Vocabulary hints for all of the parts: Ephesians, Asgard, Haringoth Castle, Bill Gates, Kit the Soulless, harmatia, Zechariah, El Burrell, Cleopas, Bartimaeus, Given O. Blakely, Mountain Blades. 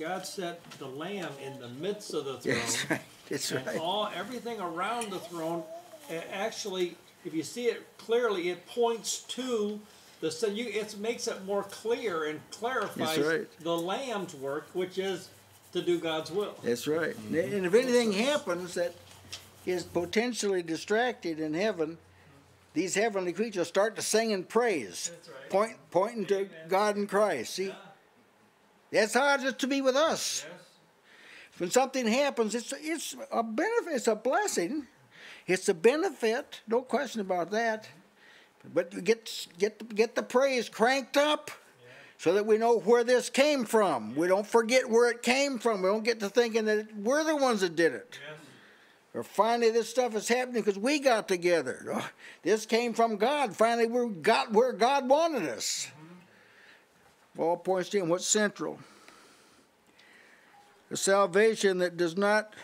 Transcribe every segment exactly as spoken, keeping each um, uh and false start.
God set the Lamb in the midst of the throne. That's right. That's and right. All, everything around the throne, actually, if you see it clearly, it points to the Son. You, it makes it more clear and clarifies right. the Lamb's work, which is to do God's will. That's right. Mm-hmm. And if anything happens that is potentially distracted in heaven, these heavenly creatures start to sing and praise, right. point, pointing to Amen. God in Christ. See, yeah. that's how it is to be with us. Yes. When something happens, it's it's a benefit, it's a blessing, it's a benefit, no question about that. But get get get the praise cranked up, yeah. so that we know where this came from. Yeah. We don't forget where it came from. We don't get to thinking that we're the ones that did it. Yes. Or finally this stuff is happening because we got together. This came from God. Finally we got where God wanted us. Mm-hmm. All points to him. What's central? A salvation that does not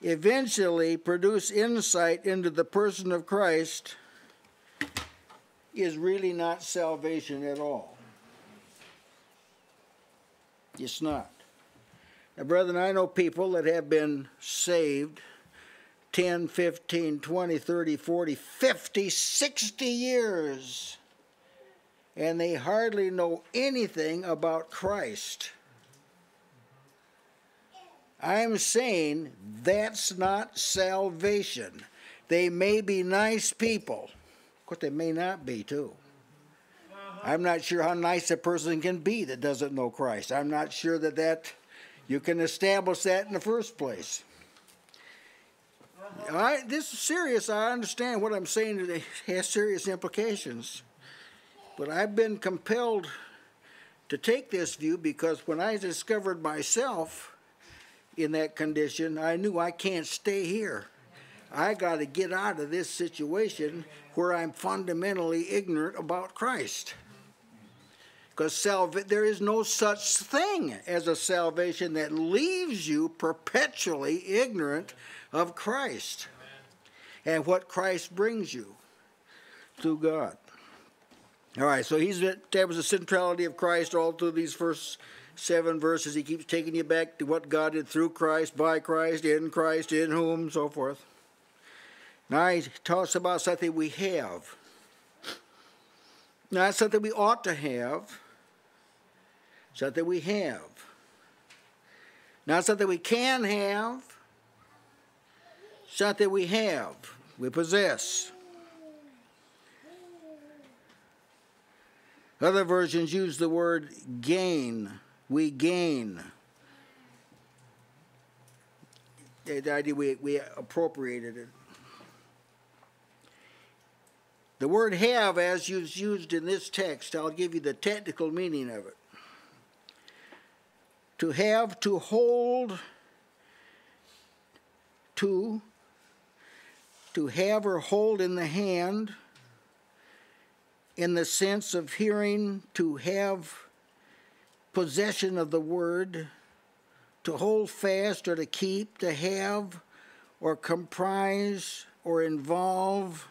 eventually produce insight into the person of Christ is really not salvation at all. It's not. Now, brethren, I know people that have been saved ten, fifteen, twenty, thirty, forty, fifty, sixty years, and they hardly know anything about Christ. I'm saying that's not salvation. They may be nice people. Of course, they may not be, too. I'm not sure how nice a person can be that doesn't know Christ. I'm not sure that that... you can establish that in the first place. I, this is serious. I understand what I'm saying today has serious implications. But I've been compelled to take this view because when I discovered myself in that condition, I knew I can't stay here. I got to get out of this situation where I'm fundamentally ignorant about Christ. Because there is no such thing as a salvation that leaves you perpetually ignorant of Christ and what Christ brings you through God. All right, so he's that was the centrality of Christ all through these first seven verses. He keeps taking you back to what God did through Christ, by Christ, in Christ, in whom, so forth. Now he talks about something we have. Now it's something we ought to have. Something we have. Not something we can have, something we have, we possess. Other versions use the word gain. We gain. The idea we, we appropriated it. The word have, as used in this text, I'll give you the technical meaning of it. To have, to hold, to, to have or hold in the hand, in the sense of hearing, to have possession of the word, to hold fast or to keep, to have or comprise or involve.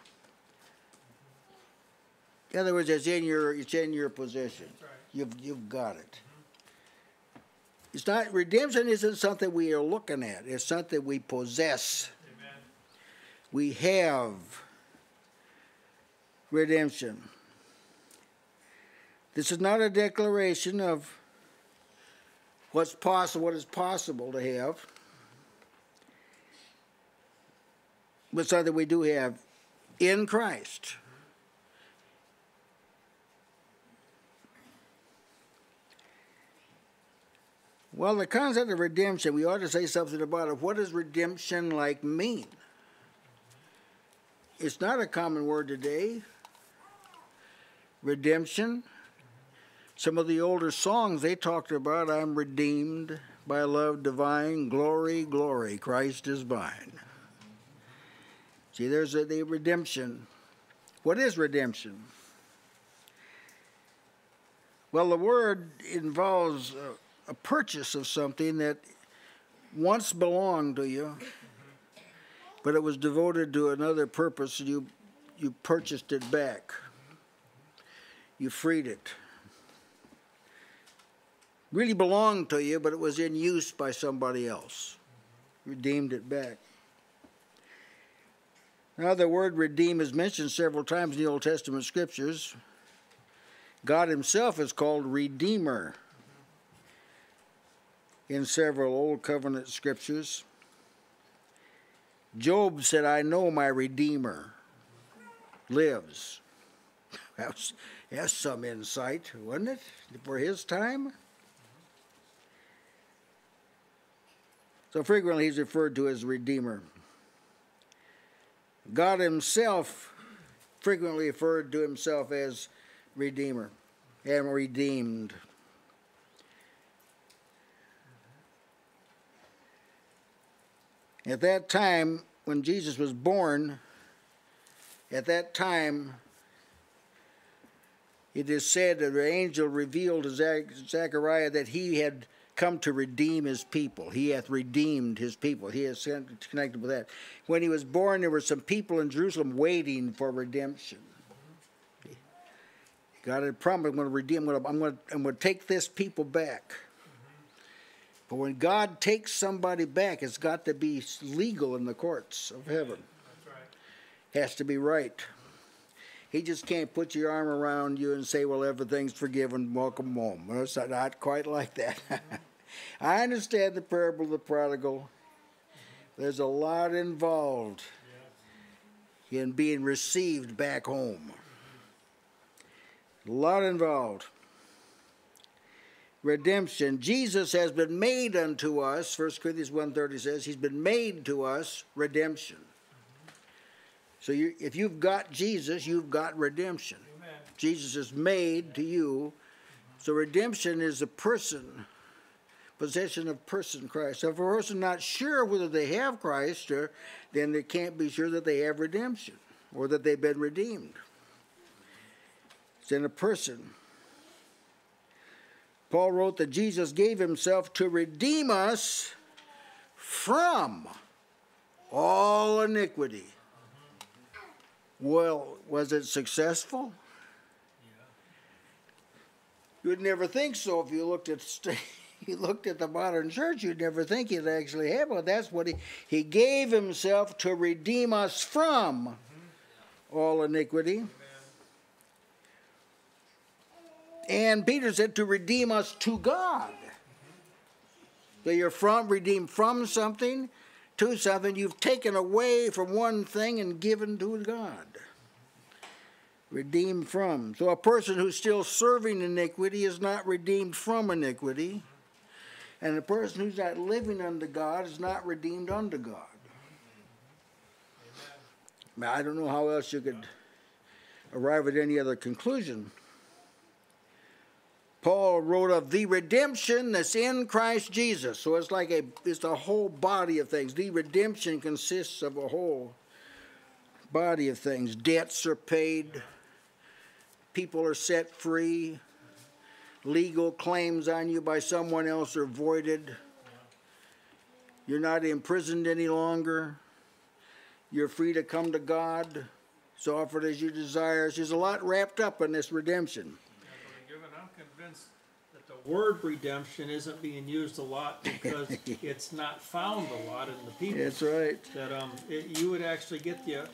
In other words, it's in your, it's in your possession. Right. You've, you've got it. It's not, redemption isn't something we are looking at. It's something we possess. Amen. We have redemption. This is not a declaration of what's possible, what is possible to have, but something we do have in Christ. Well, the concept of redemption, we ought to say something about it. What does redemption like mean? It's not a common word today. Redemption. Some of the older songs they talked about, I'm redeemed by love divine, glory, glory, Christ is mine. See, there's a, the redemption. What is redemption? Well, the word involves... Uh, a purchase of something that once belonged to you, but it was devoted to another purpose, and you, you purchased it back. You freed it. really belonged to you, but it was in use by somebody else. Redeemed it back. Now the word redeem is mentioned several times in the Old Testament scriptures. God himself is called Redeemer in several Old Covenant scriptures. Job said, I know my Redeemer lives. That was, that's some insight, wasn't it, for his time? So frequently he's referred to as Redeemer. God himself frequently referred to himself as Redeemer and redeemed. At that time, when Jesus was born, at that time, it is said that the angel revealed to Zechariah that he had come to redeem his people. He hath redeemed his people. He is connected with that. When he was born, there were some people in Jerusalem waiting for redemption. God had promised, I'm going to redeem, I'm going to, I'm going to take this people back. But when God takes somebody back, it's got to be legal in the courts of heaven. That's right. It has to be right. He just can't put your arm around you and say, well, everything's forgiven, welcome home. Well, it's not quite like that. I understand the parable of the prodigal. There's a lot involved in being received back home. A lot involved. Redemption. Jesus has been made unto us, First Corinthians one thirty says, he's been made to us redemption. So you, if you've got Jesus, you've got redemption. Amen. Jesus is made to you. So redemption is a person, possession of person Christ. So if a person not sure whether they have Christ, or, then they can't be sure that they have redemption or that they've been redeemed. It's in a person. Paul wrote that Jesus gave himself to redeem us from all iniquity. Well, was it successful? You would never think so if you looked at you looked at the modern church. You'd never think it actually happened. That's what he he gave himself to redeem us from all iniquity. And Peter said to redeem us to God. So you're from, redeemed from something to something. You've taken away from one thing and given to God. Redeemed from. So a person who's still serving iniquity is not redeemed from iniquity. And a person who's not living unto God is not redeemed unto God. Now, I don't know how else you could arrive at any other conclusion. Paul wrote of the redemption that's in Christ Jesus. So it's like a, it's a whole body of things. The redemption consists of a whole body of things. Debts are paid. People are set free. Legal claims on you by someone else are voided. You're not imprisoned any longer. You're free to come to God. It's offered as you desire. There's a lot wrapped up in this redemption. That the word redemption isn't being used a lot because it's not found a lot in the people. That's right. That um, it, you would actually get the, uh,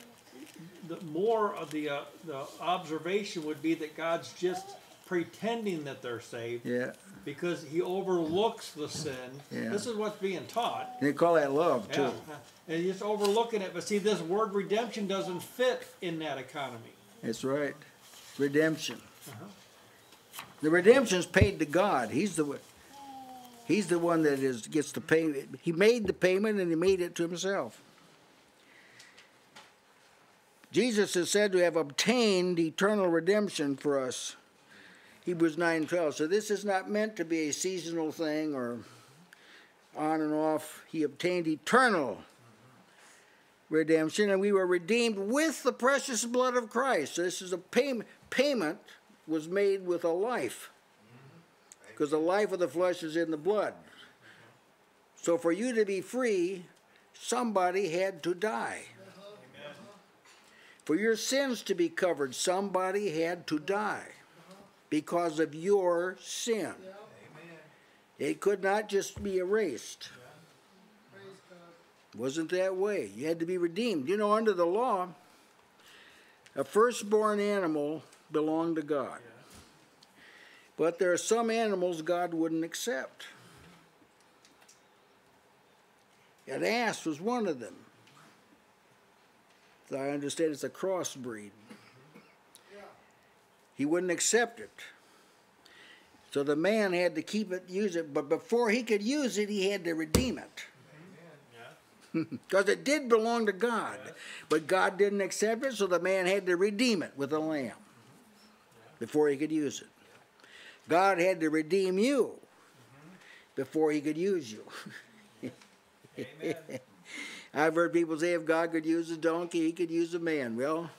the more of the uh, the observation would be that God's just pretending that they're saved. Yeah. Because He overlooks the sin. Yeah. This is what's being taught. And they call that love too. Yeah. And He's just overlooking it. But see, this word redemption doesn't fit in that economy. That's right. Redemption. Uh-huh. The redemption's paid to God. He's the He's the one that is gets the payment. He made the payment and He made it to Himself. Jesus is said to have obtained eternal redemption for us. Hebrews nine twelve. So this is not meant to be a seasonal thing or on and off. He obtained eternal redemption, and we were redeemed with the precious blood of Christ. So this is a payment payment. was made with a life, because the life of the flesh is in the blood. So for you to be free, somebody had to die. Amen. For your sins to be covered, somebody had to die because of your sin. Amen. It could not just be erased. It wasn't that way. You had to be redeemed. You know, under the law, a firstborn animal belonged to God. But there are some animals God wouldn't accept. An ass was one of them. As I understand, it's a crossbreed. He wouldn't accept it. So the man had to keep it, use it, but before he could use it, he had to redeem it. Because it did belong to God, yeah. But God didn't accept it, so the man had to redeem it with a lamb, yeah, before he could use it. Yeah. God had to redeem you, mm-hmm, before he could use you. Yes. Amen. I've heard people say if God could use a donkey, he could use a man. Well,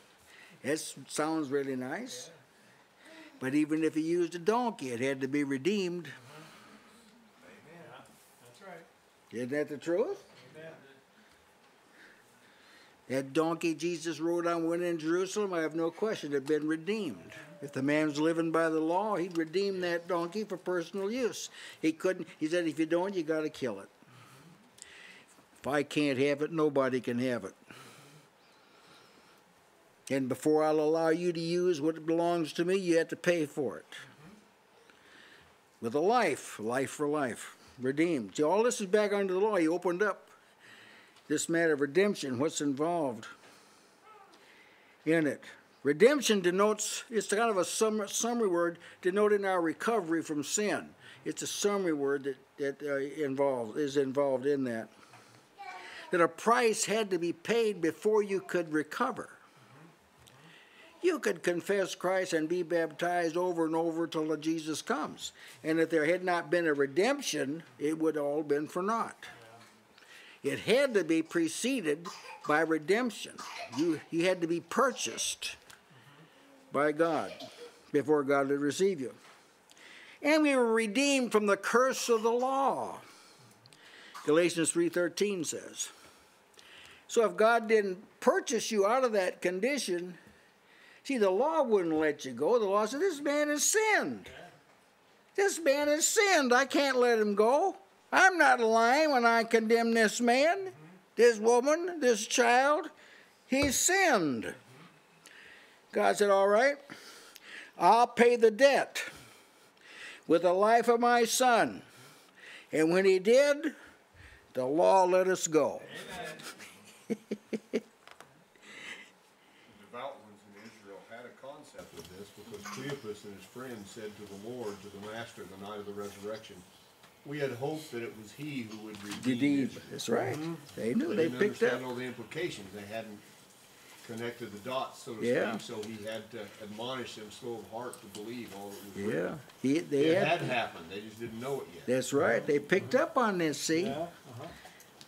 that sounds really nice. Yeah. But even if he used a donkey, it had to be redeemed. Amen. Yeah, that's right. Isn't that the truth? Amen. That donkey Jesus rode on when in Jerusalem, I have no question, had been redeemed. If the man was living by the law, he'd redeem that donkey for personal use. He couldn't. He said, if you don't, you got to kill it. If I can't have it, nobody can have it. And before I'll allow you to use what belongs to me, you have to pay for it. Mm-hmm. With a life, life for life, redeemed. See, all this is back under the law. He opened up this matter of redemption, what's involved in it. Redemption denotes, it's kind of a sum, summary word denoting our recovery from sin. It's a summary word that, that uh, involved, is involved in that. That a price had to be paid before you could recover. You could confess Christ and be baptized over and over till Jesus comes. And if there had not been a redemption, it would all have been for naught. It had to be preceded by redemption. You, you had to be purchased by God before God would receive you. And we were redeemed from the curse of the law. Galatians three thirteen says. So if God didn't purchase you out of that condition... See, the law wouldn't let you go. The law said, this man has sinned. This man has sinned. I can't let him go. I'm not lying when I condemn this man, this woman, this child. He's sinned. God said, all right, I'll pay the debt with the life of my son. And when he did, the law let us go. Cleopas and his friends said to the Lord, to the Master, the night of the resurrection, we had hoped that it was he who would redeem. Redeem. That's right. Mm-hmm. They knew. They, they picked up all the implications. They hadn't connected the dots, so to yeah. speak. So he had to admonish them, slow of heart, to believe all that was written. Yeah, he, they it had, had happened. They just didn't know it yet. That's right. Um, they picked uh-huh. up on this. See, yeah. uh-huh.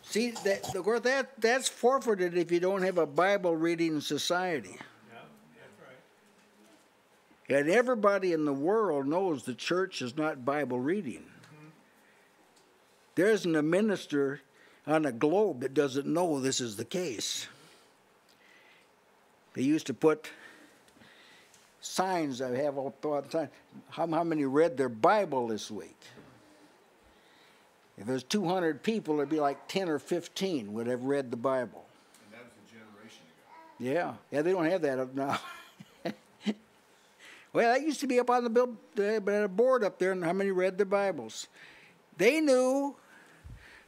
see that. Of course, that that's forfeited if you don't have a Bible reading society. And everybody in the world knows the church is not Bible reading. Mm-hmm. There isn't a minister on the globe that doesn't know this is the case. They used to put signs, I have all the time, how, how many read their Bible this week? If there's two hundred people, it'd be like ten or fifteen would have read the Bible. And that was a generation ago. Yeah, yeah, they don't have that up now. Well, that used to be up on the bill, uh, board up there, and how many read their Bibles. They knew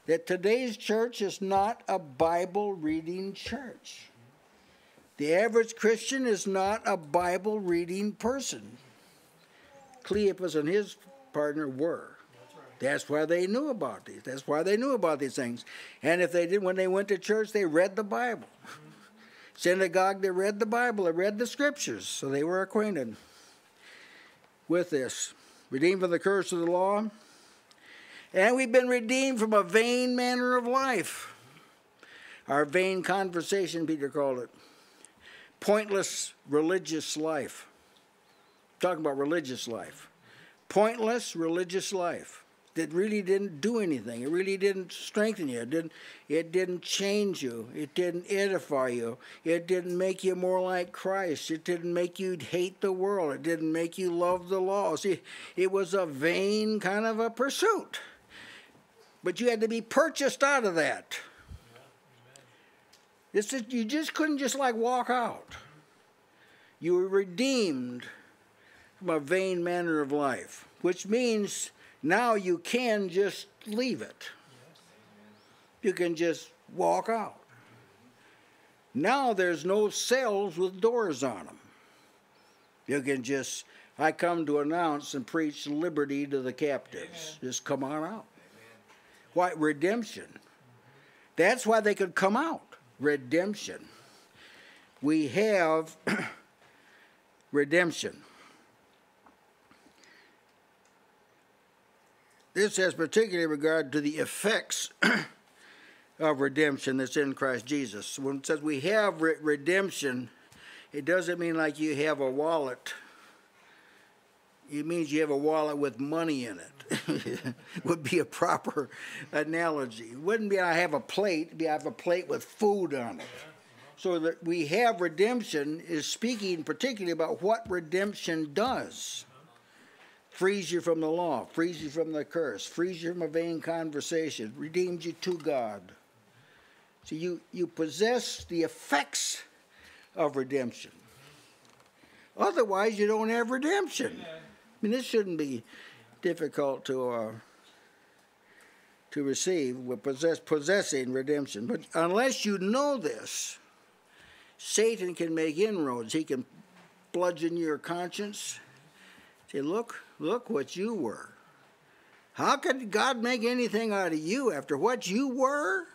that today's church is not a Bible-reading church. The average Christian is not a Bible-reading person. Cleopas and his partner were. That's right. That's why they knew about these. That's why they knew about these things. And if they did, when they went to church, they read the Bible. Synagogue, they read the Bible. They read the Scriptures, so they were acquainted with this. Redeemed from the curse of the law. And we've been redeemed from a vain manner of life. Our vain conversation, Peter called it. Pointless religious life. Talking about religious life. Pointless religious life. That really didn't do anything. It really didn't strengthen you. It didn't, it didn't change you. It didn't edify you. It didn't make you more like Christ. It didn't make you hate the world. It didn't make you love the law. See, it was a vain kind of a pursuit. But you had to be purchased out of that. It's just, you just couldn't just like walk out. You were redeemed from a vain manner of life, which means now you can just leave it. You can just walk out. Now there's no cells with doors on them. You can just, I come to announce and preach liberty to the captives. Amen. Just come on out. Amen. Why? Redemption. That's why they could come out. Redemption. We have redemption. This has particularly regard to the effects of redemption that's in Christ Jesus. When it says we have re redemption, it doesn't mean like you have a wallet. It means you have a wallet with money in it. Would be a proper analogy. It wouldn't be I have a plate. It'd be I have a plate with food on it. So that we have redemption is speaking particularly about what redemption does. Frees you from the law. Frees you from the curse. Frees you from a vain conversation. Redeems you to God. So you, you possess the effects of redemption. Otherwise, you don't have redemption. I mean, this shouldn't be difficult to uh, to receive. We're possess, possessing redemption. But unless you know this, Satan can make inroads. He can bludgeon your conscience. Say, look, look what you were. How could God make anything out of you after what you were?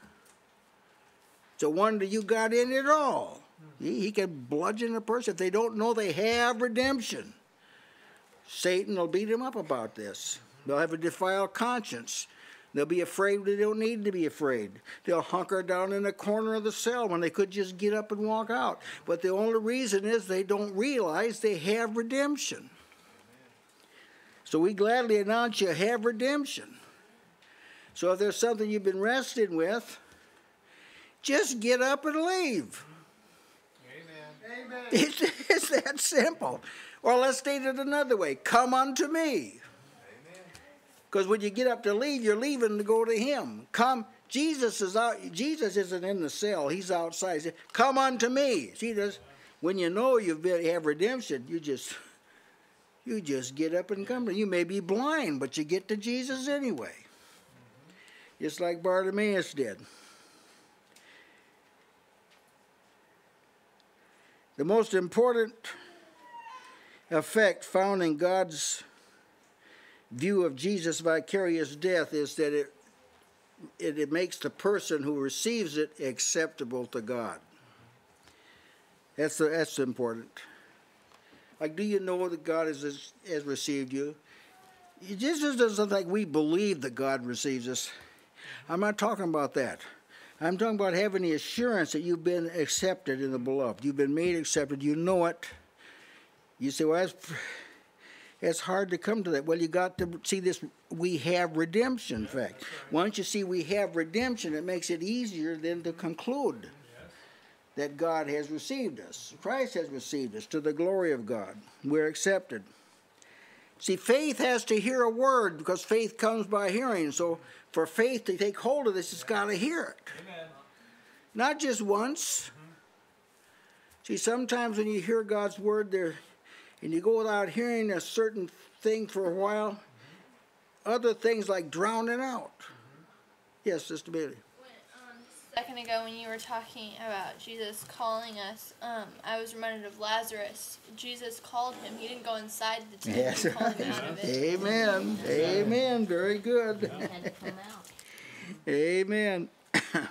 It's a wonder you got in at all. He, he can bludgeon a person if they don't know they have redemption. Satan will beat him up about this. They'll have a defiled conscience. They'll be afraid they don't need to be afraid. They'll hunker down in a corner of the cell when they could just get up and walk out. But the only reason is they don't realize they have redemption. So we gladly announce you have redemption. So if there's something you've been wrestling with, just get up and leave. Amen. It's, it's that simple. Or let's state it another way. Come unto me. Because when you get up to leave, you're leaving to go to him. Come. Jesus is out. Jesus isn't in the cell. He's outside. He says, come unto me. See, this, when you know you've been, have redemption, you just, you just get up and come. You may be blind, but you get to Jesus anyway. Just like Bartimaeus did. The most important effect found in God's view of Jesus' vicarious death is that it, it, it makes the person who receives it acceptable to God. That's, the, that's important. Like, do you know that God has, has received you? It just doesn't like we believe that God receives us. I'm not talking about that. I'm talking about having the assurance that you've been accepted in the beloved. You've been made accepted. You know it. You say, well, that's, that's hard to come to that. Well, you got to see this we have redemption fact. Right. Once you see we have redemption, it makes it easier then to conclude yes. that God has received us. Christ has received us to the glory of God. We're accepted. See, faith has to hear a word because faith comes by hearing. So for faith to take hold of this, it's got to hear it. Amen. Not just once. Mm-hmm. See, sometimes when you hear God's word there, and you go without hearing a certain thing for a while, mm-hmm. other things like drowning out. Mm-hmm. Yes, Sister Bailey. When, um, a second ago when you were talking about Jesus calling us, um, I was reminded of Lazarus. Jesus called him. He didn't go inside the tomb. Yes. He called him out of it. Amen. Amen. Amen. Very good. Yeah. He had to come out. Amen. Yeah,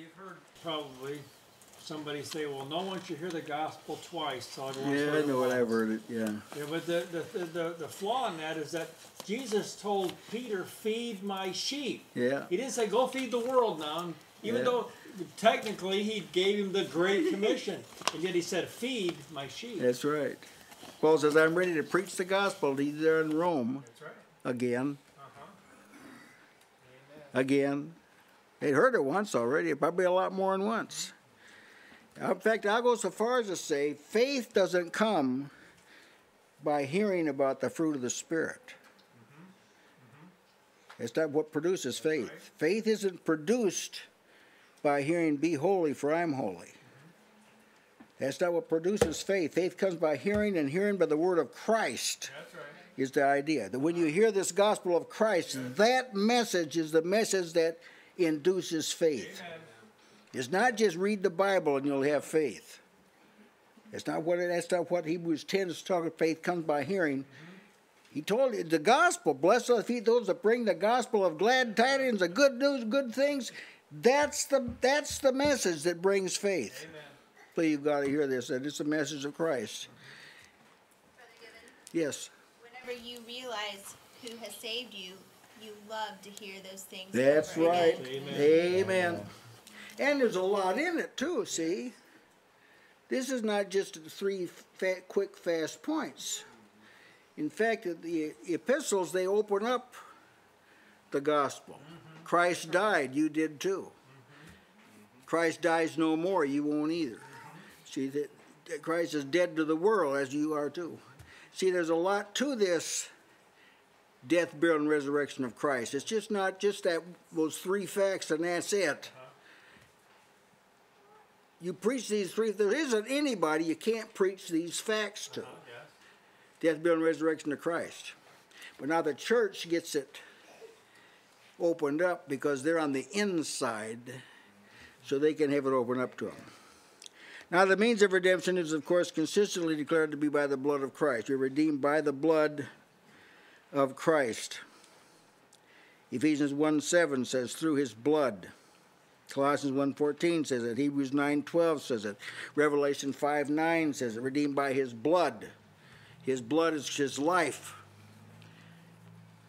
you've heard probably somebody say, well, no one should hear the gospel twice. So yeah, I know what I've heard it, yeah. Yeah, but the, the, the, the flaw in that is that Jesus told Peter, feed my sheep. Yeah. He didn't say, go feed the world now. Even yeah. though technically he gave him the Great Commission, and yet he said, feed my sheep. That's right. Paul says, I'm ready to preach the gospel to there in Rome. That's right. Again. Uh-huh. Again. They heard it once already, probably a lot more than once. In fact, I'll go so far as to say, faith doesn't come by hearing about the fruit of the Spirit. Mm-hmm. Mm-hmm. It's not what produces faith. Right. Faith isn't produced by hearing, "Be holy, for I'm holy." That's not what produces faith. Faith comes by hearing, and hearing by the word of Christ. That's right. Is the idea that when you hear this gospel of Christ, yes, that message is the message that induces faith. Amen. It's not just read the Bible and you'll have faith. It's not what, that's not what Hebrews ten is talking about. Faith comes by hearing. Mm-hmm. He told you the gospel, blessed are those that bring the gospel of glad tidings, the good news, good things. That's the, that's the message that brings faith. Amen. So you've got to hear this, and it's the message of Christ. Brother Given, yes. Whenever you realize who has saved you, you love to hear those things. That's right. Amen. Amen. And there's a lot in it too. See, this is not just three fat, quick, fast points. In fact, the epistles, they open up the gospel. Mm-hmm. Christ died. You did too. Mm-hmm. Christ dies no more. You won't either. See, that Christ is dead to the world, as you are too. See, there's a lot to this death, burial, and resurrection of Christ. It's just not just that those three facts and that's it. You preach these three. There isn't anybody you can't preach these facts to. Death, burial, and resurrection of Christ. But now the church gets it opened up because they're on the inside, so they can have it open up to them. Now, the means of redemption is, of course, consistently declared to be by the blood of Christ. You're redeemed by the blood of Christ. Ephesians one seven says, through his blood. Colossians one fourteen says it. Hebrews nine twelve says it. Revelation five nine says it. Redeemed by his blood. His blood is his life.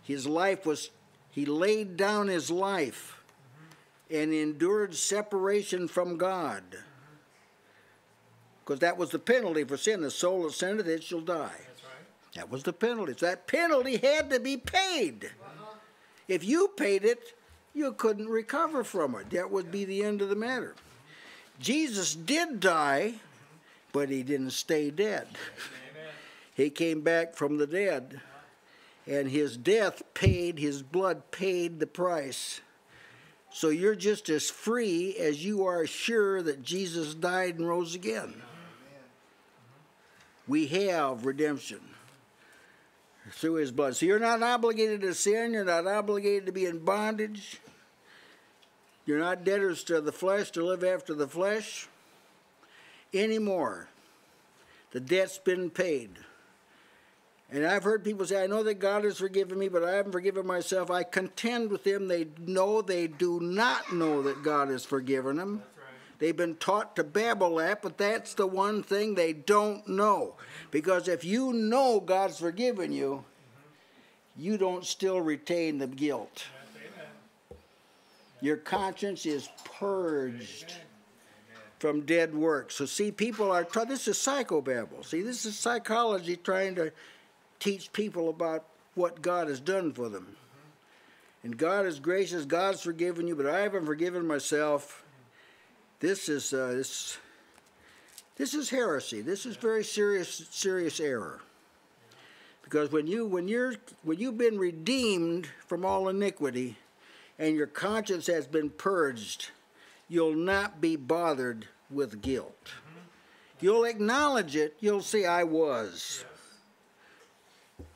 His life was, he laid down his life and endured separation from God. Because that was the penalty for sin. The soul that sinneth, it shall die. That's right. That was the penalty. So that penalty had to be paid. Uh-huh. If you paid it, you couldn't recover from it. That would be the end of the matter. Jesus did die, but he didn't stay dead. Amen. He came back from the dead, and his death paid, his blood paid the price. So you're just as free as you are sure that Jesus died and rose again. We have redemption through his blood. So you're not obligated to sin. You're not obligated to be in bondage. You're not debtors to the flesh, to live after the flesh anymore. The debt's been paid. And I've heard people say, I know that God has forgiven me, but I haven't forgiven myself. I contend with them. They know they do not know that God has forgiven them. They've been taught to babble that, but that's the one thing they don't know. Because if you know God's forgiven you, you don't still retain the guilt. Your conscience is purged from dead works. So see, people are taught, this is psychobabble. See, this is psychology trying to teach people about what God has done for them. And God is gracious, God's forgiven you, but I haven't forgiven myself. This is uh, this, this is heresy. This is very serious, serious error. Because when you when you're when you've been redeemed from all iniquity, and your conscience has been purged, you'll not be bothered with guilt. You'll acknowledge it. You'll say, "I was,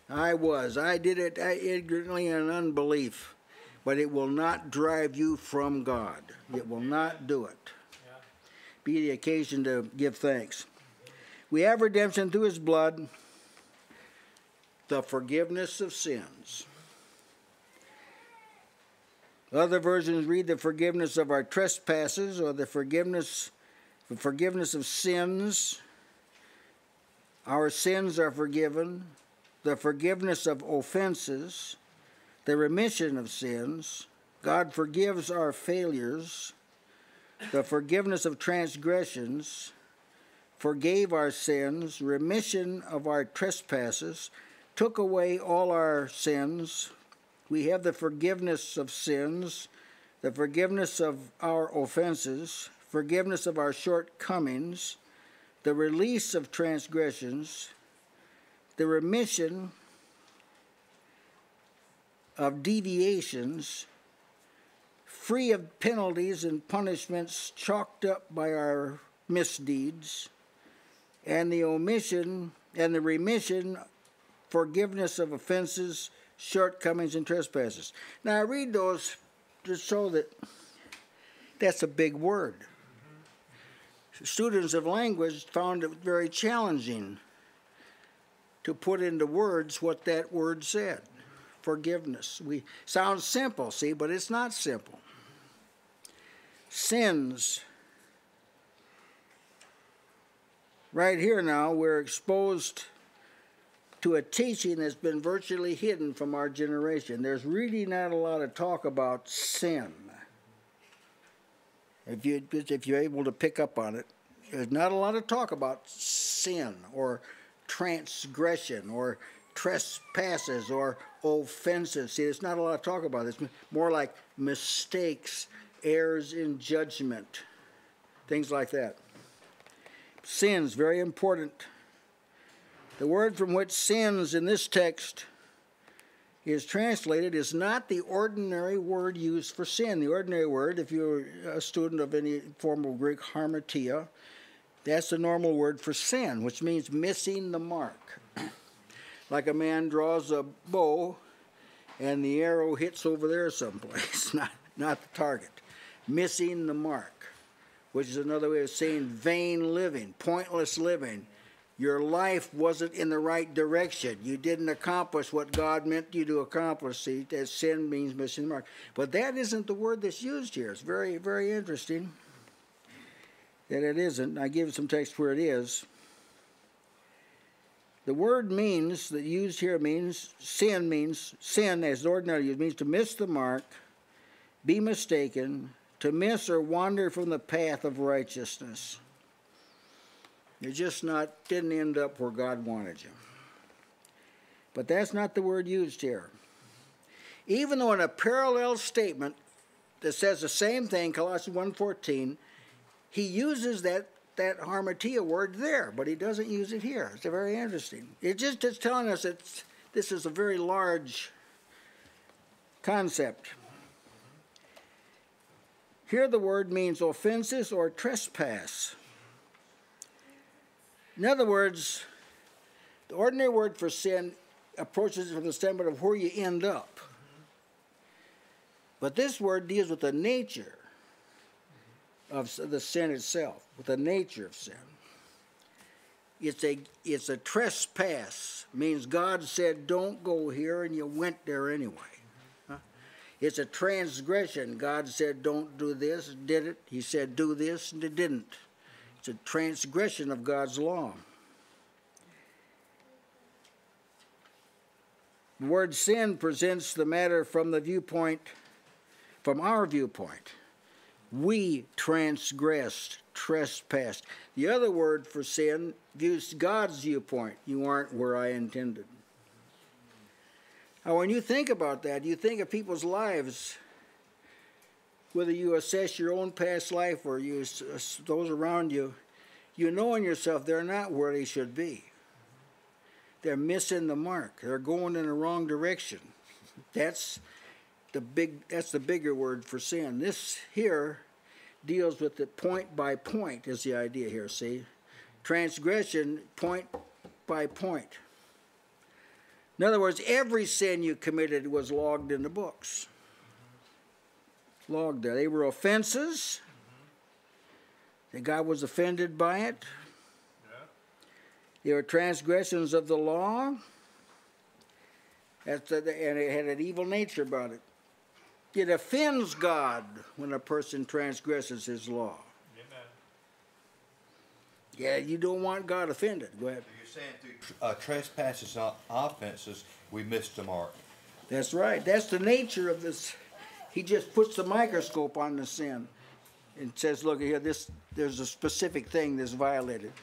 I was, I did it ignorantly and in unbelief," but it will not drive you from God. It will not do it. Be the occasion to give thanks. We have redemption through his blood, the forgiveness of sins. Other versions read the forgiveness of our trespasses, or the forgiveness, the forgiveness of sins. Our sins are forgiven. The forgiveness of offenses, the remission of sins. God forgives our failures. The forgiveness of transgressions, forgave our sins, remission of our trespasses, took away all our sins. We have the forgiveness of sins, the forgiveness of our offenses, forgiveness of our shortcomings, the release of transgressions, the remission of deviations, free of penalties and punishments chalked up by our misdeeds, and the omission and the remission, forgiveness of offenses, shortcomings, and trespasses. Now, I read those to show that that's a big word. Mm-hmm. Students of language found it very challenging to put into words what that word said. Forgiveness. We sounds simple, see, but it's not simple. Sins. Right here now, we're exposed to a teaching that's been virtually hidden from our generation. There's really not a lot of talk about sin. If you if you're able to pick up on it, there's not a lot of talk about sin or transgression or trespasses or offenses. See, there's not a lot of talk about it. It's more like mistakes, errors in judgment, things like that. Sins, very important. The word from which sins in this text is translated is not the ordinary word used for sin. The ordinary word, if you're a student of any form of Greek, harmatia, that's the normal word for sin, which means missing the mark. Like a man draws a bow and the arrow hits over there someplace, not, not the target. Missing the mark, which is another way of saying vain living, pointless living. Your life wasn't in the right direction. You didn't accomplish what God meant you to accomplish. See, that sin means missing the mark. But that isn't the word that's used here. It's very, very interesting that it isn't. I give some text where it is. The word means, that used here means, sin means, sin as ordinarily used, means to miss the mark, be mistaken, to miss or wander from the path of righteousness. You're just not, didn't end up where God wanted you. But that's not the word used here. Even though in a parallel statement that says the same thing, Colossians one fourteen, he uses that, that harmatia word there, but he doesn't use it here. It's very interesting. It just is telling us that this is a very large concept. Here the word means offenses or trespass. In other words, the ordinary word for sin approaches it from the standpoint of where you end up. But this word deals with the nature of the sin itself, with the nature of sin. It's a, it's a trespass. It means God said, don't go here, and you went there anyway. Huh? It's a transgression. God said, don't do this, did it. He said, do this, and it didn't. It's a transgression of God's law. The word sin presents the matter from the viewpoint, from our viewpoint. We transgressed, trespassed. The other word for sin views God's viewpoint. You aren't where I intended. Now, when you think about that, you think of people's lives. Whether you assess your own past life or you assess those around you, you know in yourself they're not where they should be. They're missing the mark. They're going in the wrong direction. That's the big. That's the bigger word for sin. This here deals with it point by point is the idea here, see? Transgression point by point. In other words, every sin you committed was logged in the books. Logged there. They were offenses. That God was offended by it. Yeah. They were transgressions of the law. That's a, and it had an evil nature about it. It offends God when a person transgresses his law. Amen. Yeah, you don't want God offended. Go ahead. You're saying through uh, trespasses and offenses, we missed the mark. That's right. That's the nature of this. He just puts the microscope on the sin and says, look here, this, there's a specific thing that's violated.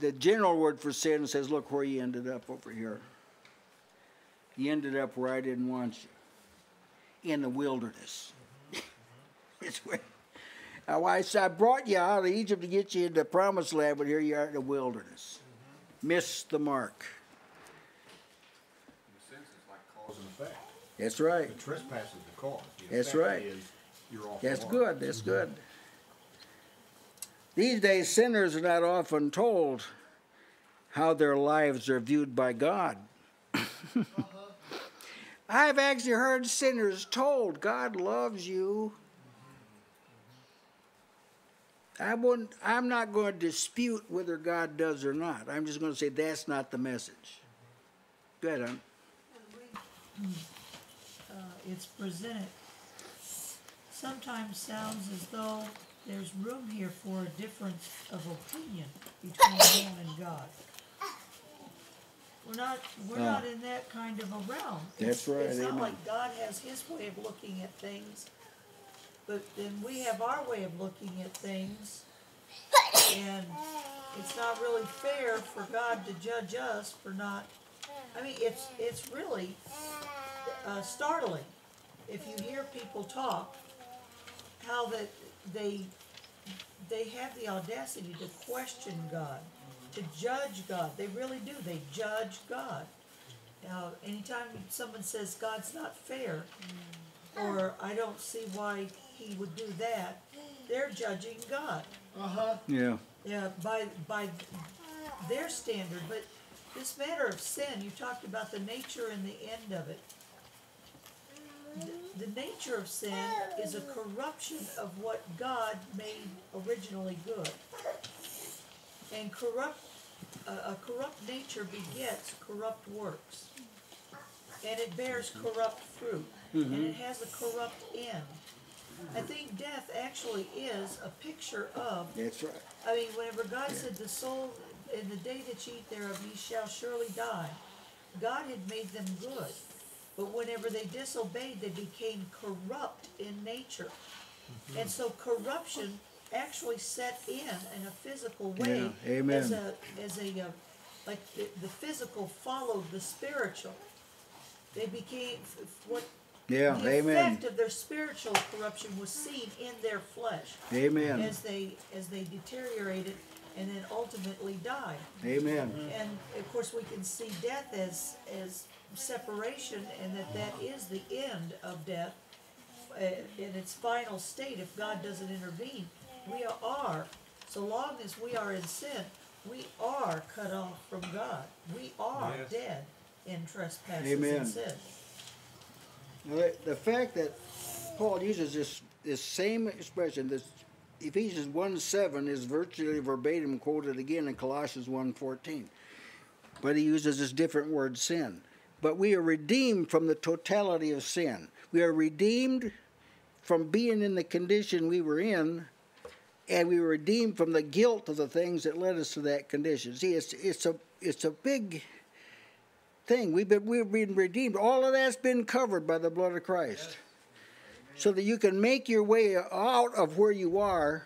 The general word for sin says, look where you ended up over here. You ended up where I didn't want you, in the wilderness. It's where, now I, I brought you out of Egypt to get you into the promised land, but here you are in the wilderness. Missed the mark. In a sense, it's like cause and effect. That's right. The trespass is the cause. The That's right. Is you're off That's the good. That's mm-hmm. good. These days, sinners are not often told how their lives are viewed by God. I've actually heard sinners told, God loves you. I wouldn't, I'm not going to dispute whether God does or not. I'm just going to say that's not the message. Go ahead, hon. Uh, it's presented. Sometimes sounds as though there's room here for a difference of opinion between man and God. We're not, we're oh. not in that kind of a realm. That's it's, right. It's Amen. Not like God has his way of looking at things. But then we have our way of looking at things, and it's not really fair for God to judge us for not. I mean, it's it's really uh, startling if you hear people talk how that they they have the audacity to question God, to judge God. They really do. They judge God. Now, anytime someone says God's not fair, or I don't see why he would do that, they're judging God. Uh-huh. Yeah. Yeah, by by their standard. But this matter of sin, you talked about the nature and the end of it. The, the nature of sin is a corruption of what God made originally good. And corrupt uh, a corrupt nature begets corrupt works. And it bears corrupt fruit. Mm-hmm. And it has a corrupt end. I think death actually is a picture of... That's right. I mean, whenever God yeah. said, the soul, in the day that ye eat thereof, ye shall surely die, God had made them good. But whenever they disobeyed, they became corrupt in nature. Mm-hmm. And so corruption actually set in in a physical way. Yeah. Amen. As a, as a, uh, like the, the physical followed the spiritual. They became... what. Yeah, the amen. effect of their spiritual corruption was seen in their flesh. Amen. As they as they deteriorated and then ultimately died. Amen. And of course we can see death as as separation, and that that is the end of death uh, in its final state if God doesn't intervene. We are, so long as we are in sin, we are cut off from God. We are yes. dead in trespasses amen. And sin. Now, the fact that Paul uses this, this same expression, this Ephesians one seven is virtually verbatim quoted again in Colossians one fourteen. But he uses this different word, sin. But we are redeemed from the totality of sin. We are redeemed from being in the condition we were in, and we were redeemed from the guilt of the things that led us to that condition. See, it's, it's, a, it's a big... thing. We've been, we've been redeemed. All of that's been covered by the blood of Christ. Yes. So that you can make your way out of where you are,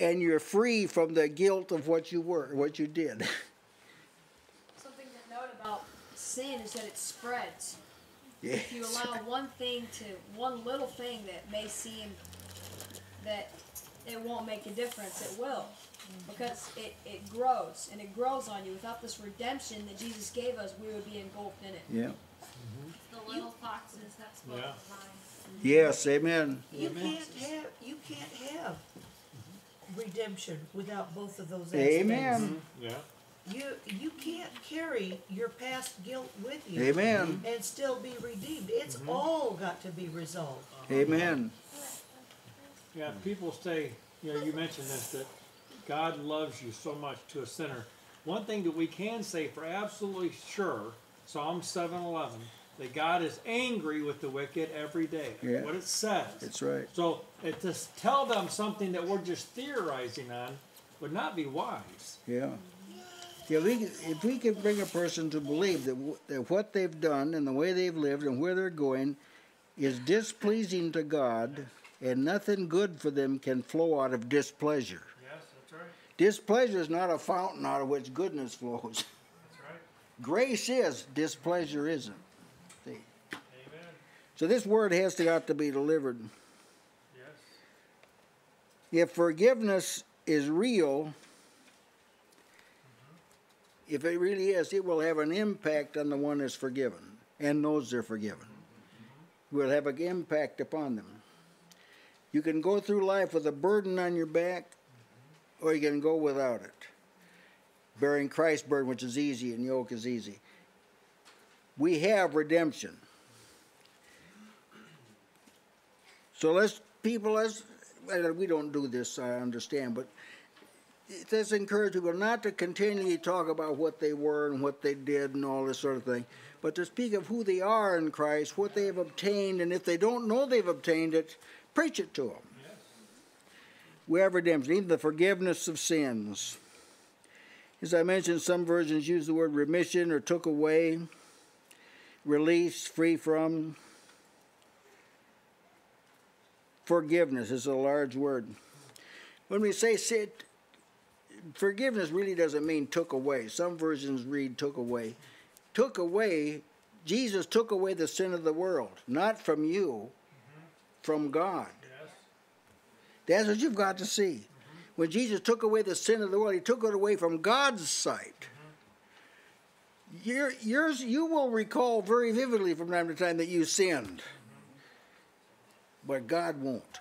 and you're free from the guilt of what you were, what you did. Something to note about sin is that it spreads. Yes. If you allow one thing to, one little thing that may seem that it won't make a difference, it will. Because it, it grows, and it grows on you. Without this redemption that Jesus gave us, we would be engulfed in it. Yeah. Mm-hmm. The little foxes, that's what yeah. mine. Yes, amen. You amen. Can't have you can't have redemption without both of those aspects. Amen. Mm-hmm. Yeah. You you can't carry your past guilt with you. Amen. And still be redeemed. It's mm-hmm. all got to be resolved. Amen. Yeah, people say, you know, you mentioned this that God loves you so much to a sinner. One thing that we can say for absolutely sure, Psalm seven eleven, that God is angry with the wicked every day. Yeah. What it says. That's right. So it, to tell them something that we're just theorizing on would not be wise. Yeah. yeah we, if we can bring a person to believe that, w that what they've done and the way they've lived and where they're going is displeasing to God, and nothing good for them can flow out of displeasure. Displeasure is not a fountain out of which goodness flows. That's right. Grace is, displeasure isn't. See? Amen. So this word has to got to be delivered. Yes. If forgiveness is real, mm-hmm. if it really is, it will have an impact on the one that's forgiven and knows they're forgiven. Mm-hmm. will have an impact upon them. You can go through life with a burden on your back, or you can go without it. Bearing Christ's burden, which is easy, and yoke is easy. We have redemption. So let's, people, let's, we don't do this, I understand, but let's encourage people not to continually talk about what they were and what they did and all this sort of thing, but to speak of who they are in Christ, what they have obtained, and if they don't know they've obtained it, preach it to them. Yes. We have redemption, even the forgiveness of sins. As I mentioned, some versions use the word remission or took away, release, free from. Forgiveness is a large word. When we say sit, forgiveness really doesn't mean took away. Some versions read took away. Took away, Jesus took away the sin of the world, not from you, from God. Yes. That's what you've got to see. Mm-hmm. When Jesus took away the sin of the world, he took it away from God's sight. Mm-hmm. Your, yours, you will recall very vividly from time to time that you sinned. Mm-hmm. But God won't.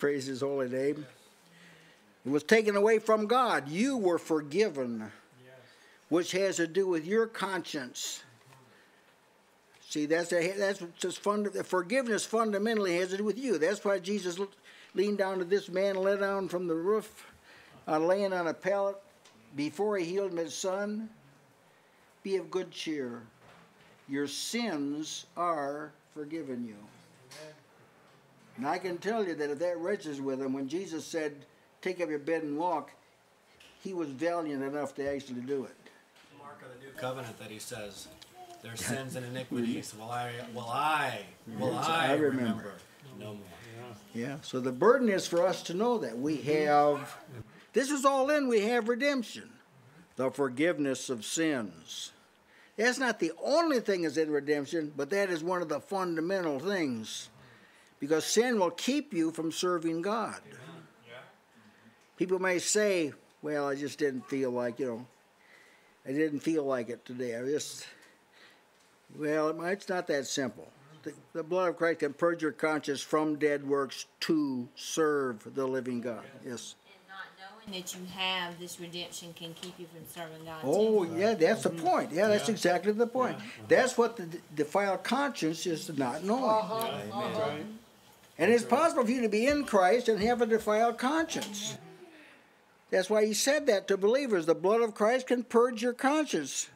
Praise his holy name. Yes. It was taken away from God. You were forgiven. Yes. Which has to do with your conscience. See, that's a, that's just fund, forgiveness fundamentally has to do with you. That's why Jesus leaned down to this man, let down from the roof, uh, laying on a pallet before he healed him. His son, be of good cheer. Your sins are forgiven you. And I can tell you that if that registered with him, when Jesus said, "Take up your bed and walk," he was valiant enough to actually do it. The mark of the new covenant that he says. Their sins and iniquities will I, will I, will I, I remember. remember no more. Yeah. Yeah, so the burden is for us to know that we have, this is all in, we have redemption, the forgiveness of sins. That's not the only thing that's in redemption, but that is one of the fundamental things, because sin will keep you from serving God. Yeah. People may say, well, I just didn't feel like, you know, I didn't feel like it today, I just... Well, it's not that simple. The, the blood of Christ can purge your conscience from dead works to serve the living God. Yes. And not knowing that you have this redemption can keep you from serving God. Oh, too. Yeah, that's the point. Yeah, that's yeah. exactly the point. Yeah. Uh-huh. That's what the defiled conscience is, not knowing. Uh-huh. Yeah, uh-huh. Right. And it's possible for you to be in Christ and have a defiled conscience. That's why he said that to believers. The blood of Christ can purge your conscience.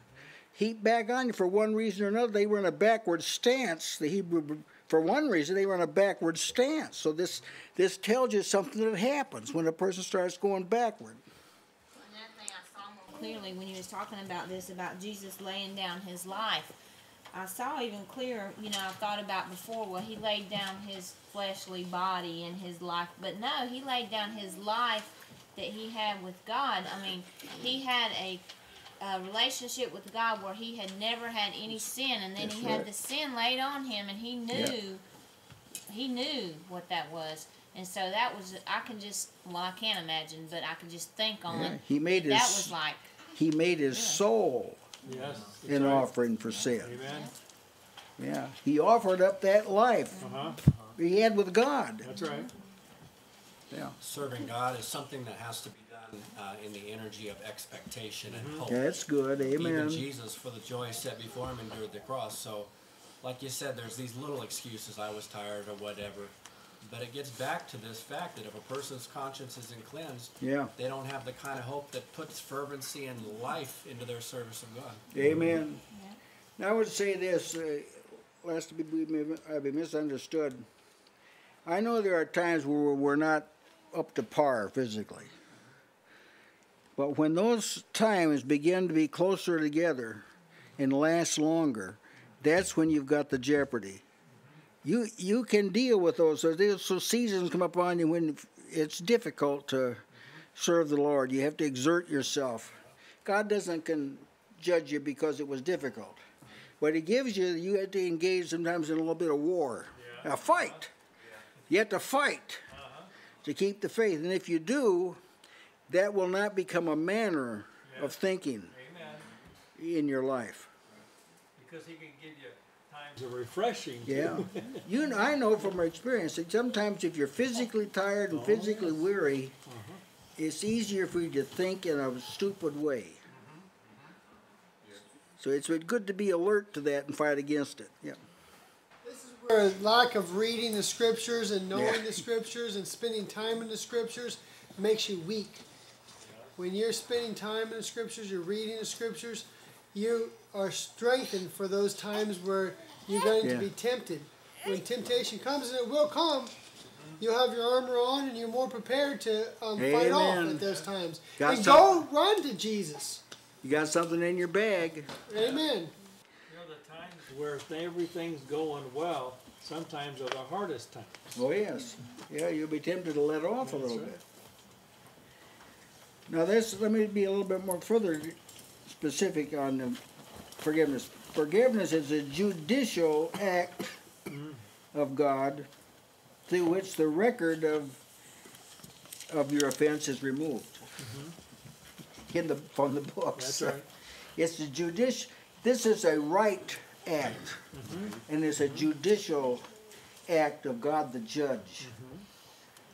Heap back on you for one reason or another. They were in a backward stance. The Hebrew, for one reason, they were in a backward stance. So this this tells you something that happens when a person starts going backward. Another thing I saw more clearly when he was talking about this, about Jesus laying down his life, I saw even clearer. You know, I thought about before. Well, he laid down his fleshly body and his life, but no, he laid down his life that he had with God. I mean, he had a Uh, relationship with God where he had never had any sin, and then That's he right. had the sin laid on him, and he knew yeah. he knew what that was, and so that was, I can just, well, I can't imagine, but I can just think on yeah. he made his, that was like he made his really. soul yes, an right. offering for sin. Amen. Yeah, he offered up that life uh-huh. Uh-huh. he had with God. That's right. Yeah, serving God is something that has to be Uh, in the energy of expectation and hope. That's good, amen. Even Jesus, for the joy set before him, endured the cross. So, like you said, there's these little excuses, I was tired or whatever. But it gets back to this fact that if a person's conscience isn't cleansed, yeah. they don't have the kind of hope that puts fervency and life into their service of God. Amen. Yeah. Now, I would say this, uh, lest I be misunderstood. I know there are times where we're not up to par physically. But when those times begin to be closer together and last longer, that's when you've got the jeopardy. You you can deal with those. So seasons come upon you when it's difficult to serve the Lord. You have to exert yourself. God doesn't can judge you because it was difficult. What he gives you, you have to engage sometimes in a little bit of war. Yeah. A fight. Yeah. You have to fight uh-huh. to keep the faith. And if you do, that will not become a manner yes. of thinking Amen. in your life. Because he can give you time times are refreshing. Yeah. you know, I know from experience that sometimes if you're physically tired and oh, physically yes. weary, uh-huh. it's easier for you to think in a stupid way. Mm-hmm. Mm-hmm. So it's good to be alert to that and fight against it. Yeah. This is where a lack of reading the Scriptures and knowing yeah. the Scriptures and spending time in the Scriptures makes you weak. When you're spending time in the Scriptures, you're reading the Scriptures, you are strengthened for those times where you're going yeah. to be tempted. When temptation comes, and it will come, you'll have your armor on and you're more prepared to um, fight off at those times. Got and go run to Jesus. You got something in your bag. Amen. You know, the times where everything's going well, sometimes are the hardest times. Oh, yes. Yeah, you'll be tempted to let off That's a little right. bit. Now, this, let me be a little bit more further specific on the forgiveness. Forgiveness is a judicial act of God through which the record of of your offense is removed mm-hmm. in the from the books. That's right. It's a judici- This is a right act, mm-hmm. and it's a judicial act of God, the Judge, mm-hmm.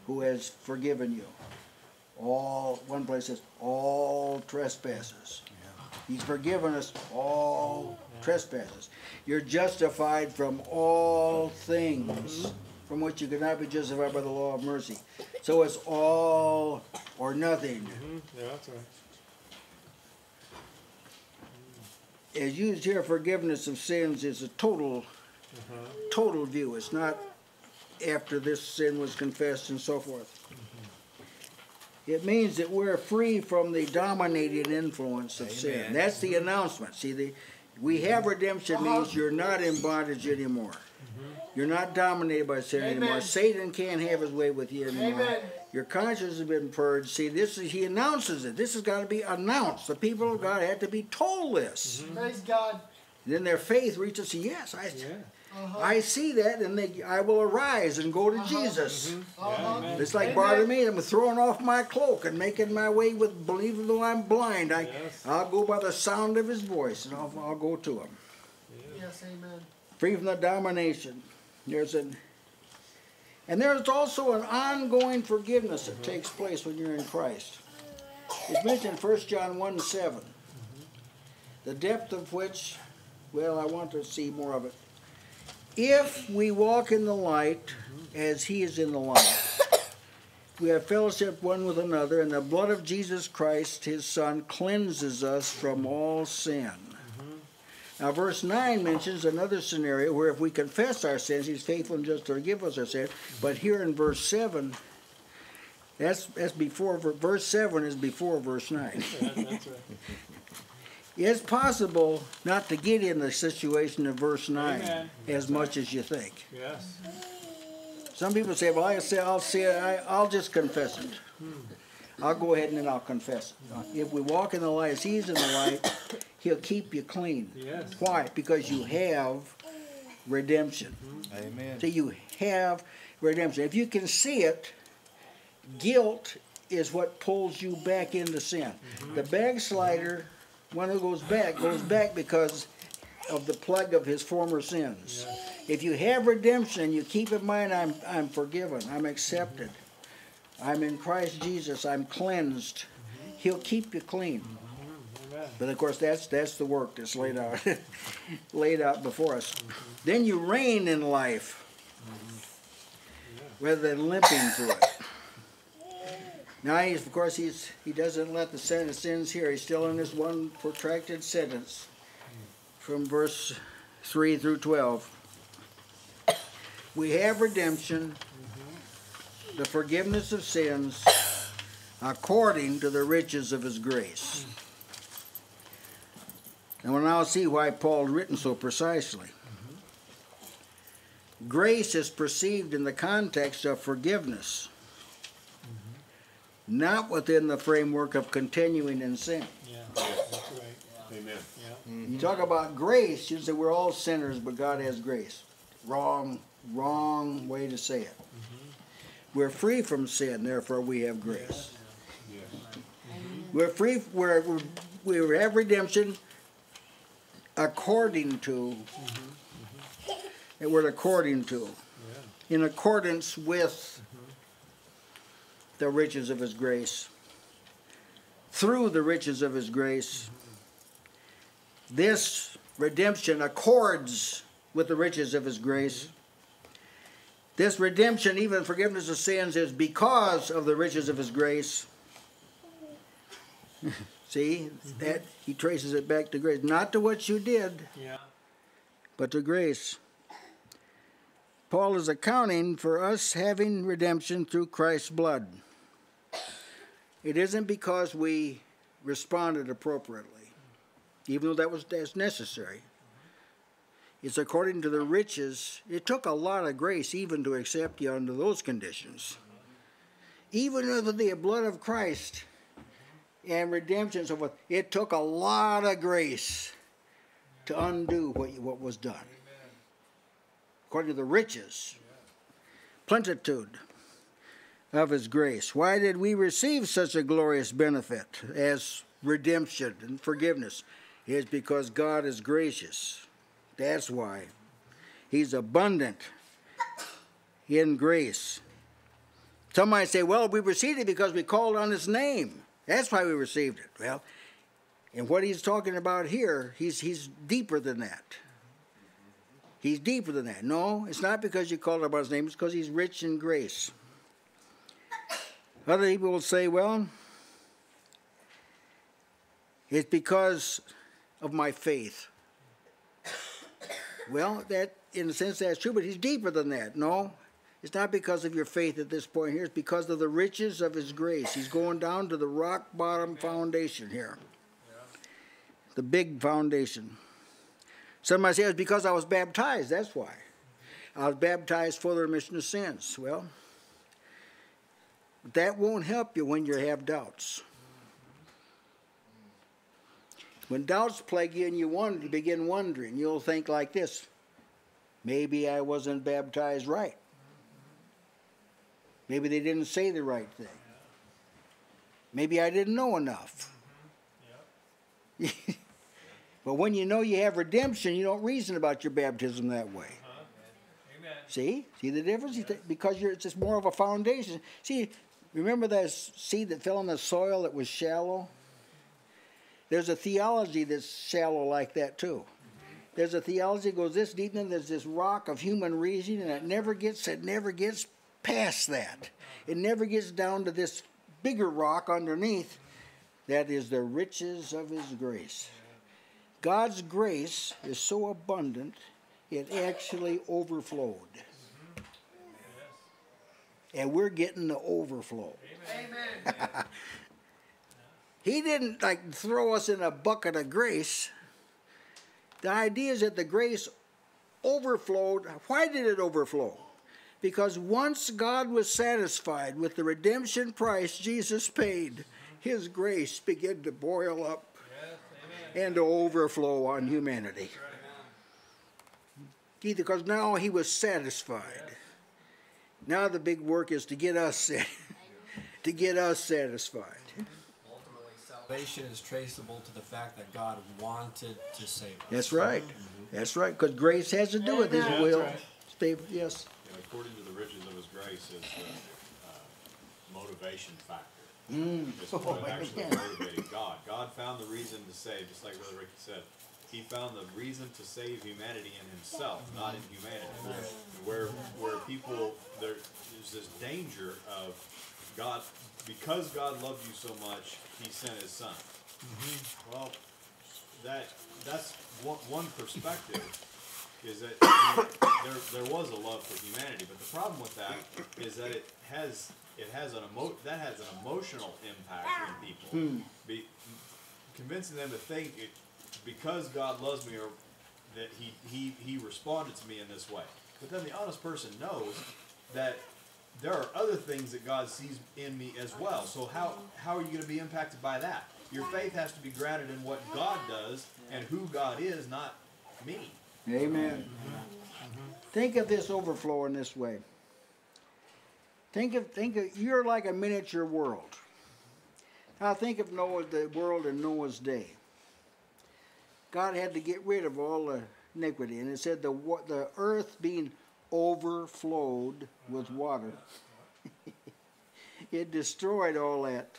who has forgiven you. All one place says all trespasses. He's forgiven us all trespasses. You're justified from all things from which you could not be justified by the law of mercy. So it's all or nothing. Mm-hmm. Yeah, that's right. As used here, forgiveness of sins is a total, uh-huh. total view. It's not after this sin was confessed and so forth. It means that we're free from the dominating influence of Amen. sin. That's the announcement. See, the, we have redemption means you're not in bondage anymore. Mm-hmm. You're not dominated by sin Amen. anymore. Satan can't have his way with you anymore. Amen. Your conscience has been purged. See, this is, he announces it. This has got to be announced. The people of God have to be told this. Mm-hmm. Praise God. Then their faith reaches, yes, I, yeah. uh-huh. I see that, and they, I will arise and go to uh-huh. Jesus. Mm-hmm. uh-huh. It's like Bartimaeus, I'm throwing off my cloak and making my way with, believe though I'm blind, I, yes. I'll go by the sound of his voice, and I'll, I'll go to him. Yeah. Yes, amen. Free from the domination. There's an, and there's also an ongoing forgiveness that mm-hmm. takes place when you're in Christ. It's mentioned in First John one seven, mm-hmm. the depth of which... Well, I want to see more of it. If we walk in the light as he is in the light, we have fellowship one with another, and the blood of Jesus Christ, his Son, cleanses us from all sin. Mm-hmm. Now, verse nine mentions another scenario where if we confess our sins, he's faithful and just to forgive us our sins. But here in verse seven, that's, that's before, verse seven is before verse nine. Yeah, that's right. It's possible not to get in the situation of verse nine Amen. as much as you think. Yes. Some people say, well, I say, I'll, say, I, I'll just confess it. I'll go ahead and then I'll confess it. If we walk in the light as he's in the light, he'll keep you clean. Yes. Why? Because you have redemption. Amen. So you have redemption. If you can see it, guilt is what pulls you back into sin. Mm-hmm. The backslider... One who goes back, goes back because of the plague of his former sins. Yeah. If you have redemption, you keep in mind, I'm, I'm forgiven, I'm accepted. Mm-hmm. I'm in Christ Jesus, I'm cleansed. Mm-hmm. He'll keep you clean. Mm-hmm. But of course, that's, that's the work that's laid out, laid out before us. Mm-hmm. Then you reign in life, mm-hmm. yeah. rather than limping through it. Now, he's, of course, he's, he doesn't let the sins here. He's still in this one protracted sentence from verse three through twelve. We have redemption, the forgiveness of sins, according to the riches of his grace. And we'll now see why Paul's written so precisely. Grace is perceived in the context of forgiveness, not within the framework of continuing in sin. Yeah, that's right. Yeah. Amen. Yeah. Mm-hmm. You talk about grace, you say we're all sinners, but God has grace. Wrong, wrong way to say it. Mm-hmm. We're free from sin, therefore we have grace. Yeah. Yeah. Mm-hmm. We're free, we're, we're, we have redemption according to mm-hmm. Mm-hmm. It word according to, yeah. in accordance with mm-hmm. the riches of his grace, through the riches of his grace. Mm-hmm. This redemption accords with the riches of his grace. Mm-hmm. This redemption, even forgiveness of sins, is because of the riches of his grace. See, mm-hmm. that he traces it back to grace. Not to what you did, yeah. but to grace. Paul is accounting for us having redemption through Christ's blood. It isn't because we responded appropriately, even though that was that's necessary. It's according to the riches. It took a lot of grace even to accept you under those conditions. Even under the blood of Christ and redemption and so forth, it took a lot of grace to undo what, what was done. According to the riches, plenitude of his grace. Why did we receive such a glorious benefit as redemption and forgiveness? It is because God is gracious. That's why. He's abundant in grace. Some might say, well, we received it because we called on his name. That's why we received it. Well, and what he's talking about here, he's, he's deeper than that. He's deeper than that. No, it's not because you called about his name. It's because he's rich in grace. Other people will say, well, it's because of my faith. Well, that, in a sense, that's true, but he's deeper than that. No, it's not because of your faith at this point here. It's because of the riches of his grace. He's going down to the rock bottom foundation here, yeah. the big foundation. Somebody says, it's because I was baptized. That's why. I was baptized for the remission of sins. Well, that won't help you when you have doubts. When doubts plague you and you wonder, begin wondering, you'll think like this. Maybe I wasn't baptized right. Maybe they didn't say the right thing. Maybe I didn't know enough. But when you know you have redemption, you don't reason about your baptism that way. Amen. See? See the difference? Yes. Because you're, it's just more of a foundation. See, remember that seed that fell on the soil that was shallow? There's a theology that's shallow like that too. There's a theology that goes this deep, and there's this rock of human reasoning, and it never gets it never gets past that. It never gets down to this bigger rock underneath. That is the riches of his grace. God's grace is so abundant, it actually overflowed. And we're getting the overflow. Amen. He didn't like throw us in a bucket of grace. The idea is that the grace overflowed. Why did it overflow? Because once God was satisfied with the redemption price Jesus paid, his grace began to boil up and to overflow on humanity. Because now he was satisfied. Now the big work is to get us to get us satisfied. Salvation is traceable to the fact that God wanted to save us. That's right. Mm-hmm. That's right, because grace has to do with his yeah, will. Right. Yes. And according to the riches of his grace is the uh, motivation factor. Mm. It's what oh, actually yeah. motivated God. God found the reason to save, just like Brother Ricky said. He found the reason to save humanity in himself, not in humanity. Where, where, where people, there, there's this danger of God... Because God loved you so much, he sent his son. Mm-hmm. Well, that that's one, one perspective, is that you know, there, there was a love for humanity. But the problem with that is that it has it has an emo that has an emotional impact in people, mm. Be, convincing them to think it, because God loves me, or that he, he he responded to me in this way. But then the honest person knows that there are other things that God sees in me as well. So how, how are you going to be impacted by that? Your faith has to be grounded in what God does and who God is, not me. Amen. Mm-hmm. Think of this overflow in this way. Think of, think of, you're like a miniature world. Now think of Noah, the world in Noah's day. God had to get rid of all the iniquity. And it said the, the earth being overflowed with water. It destroyed all that.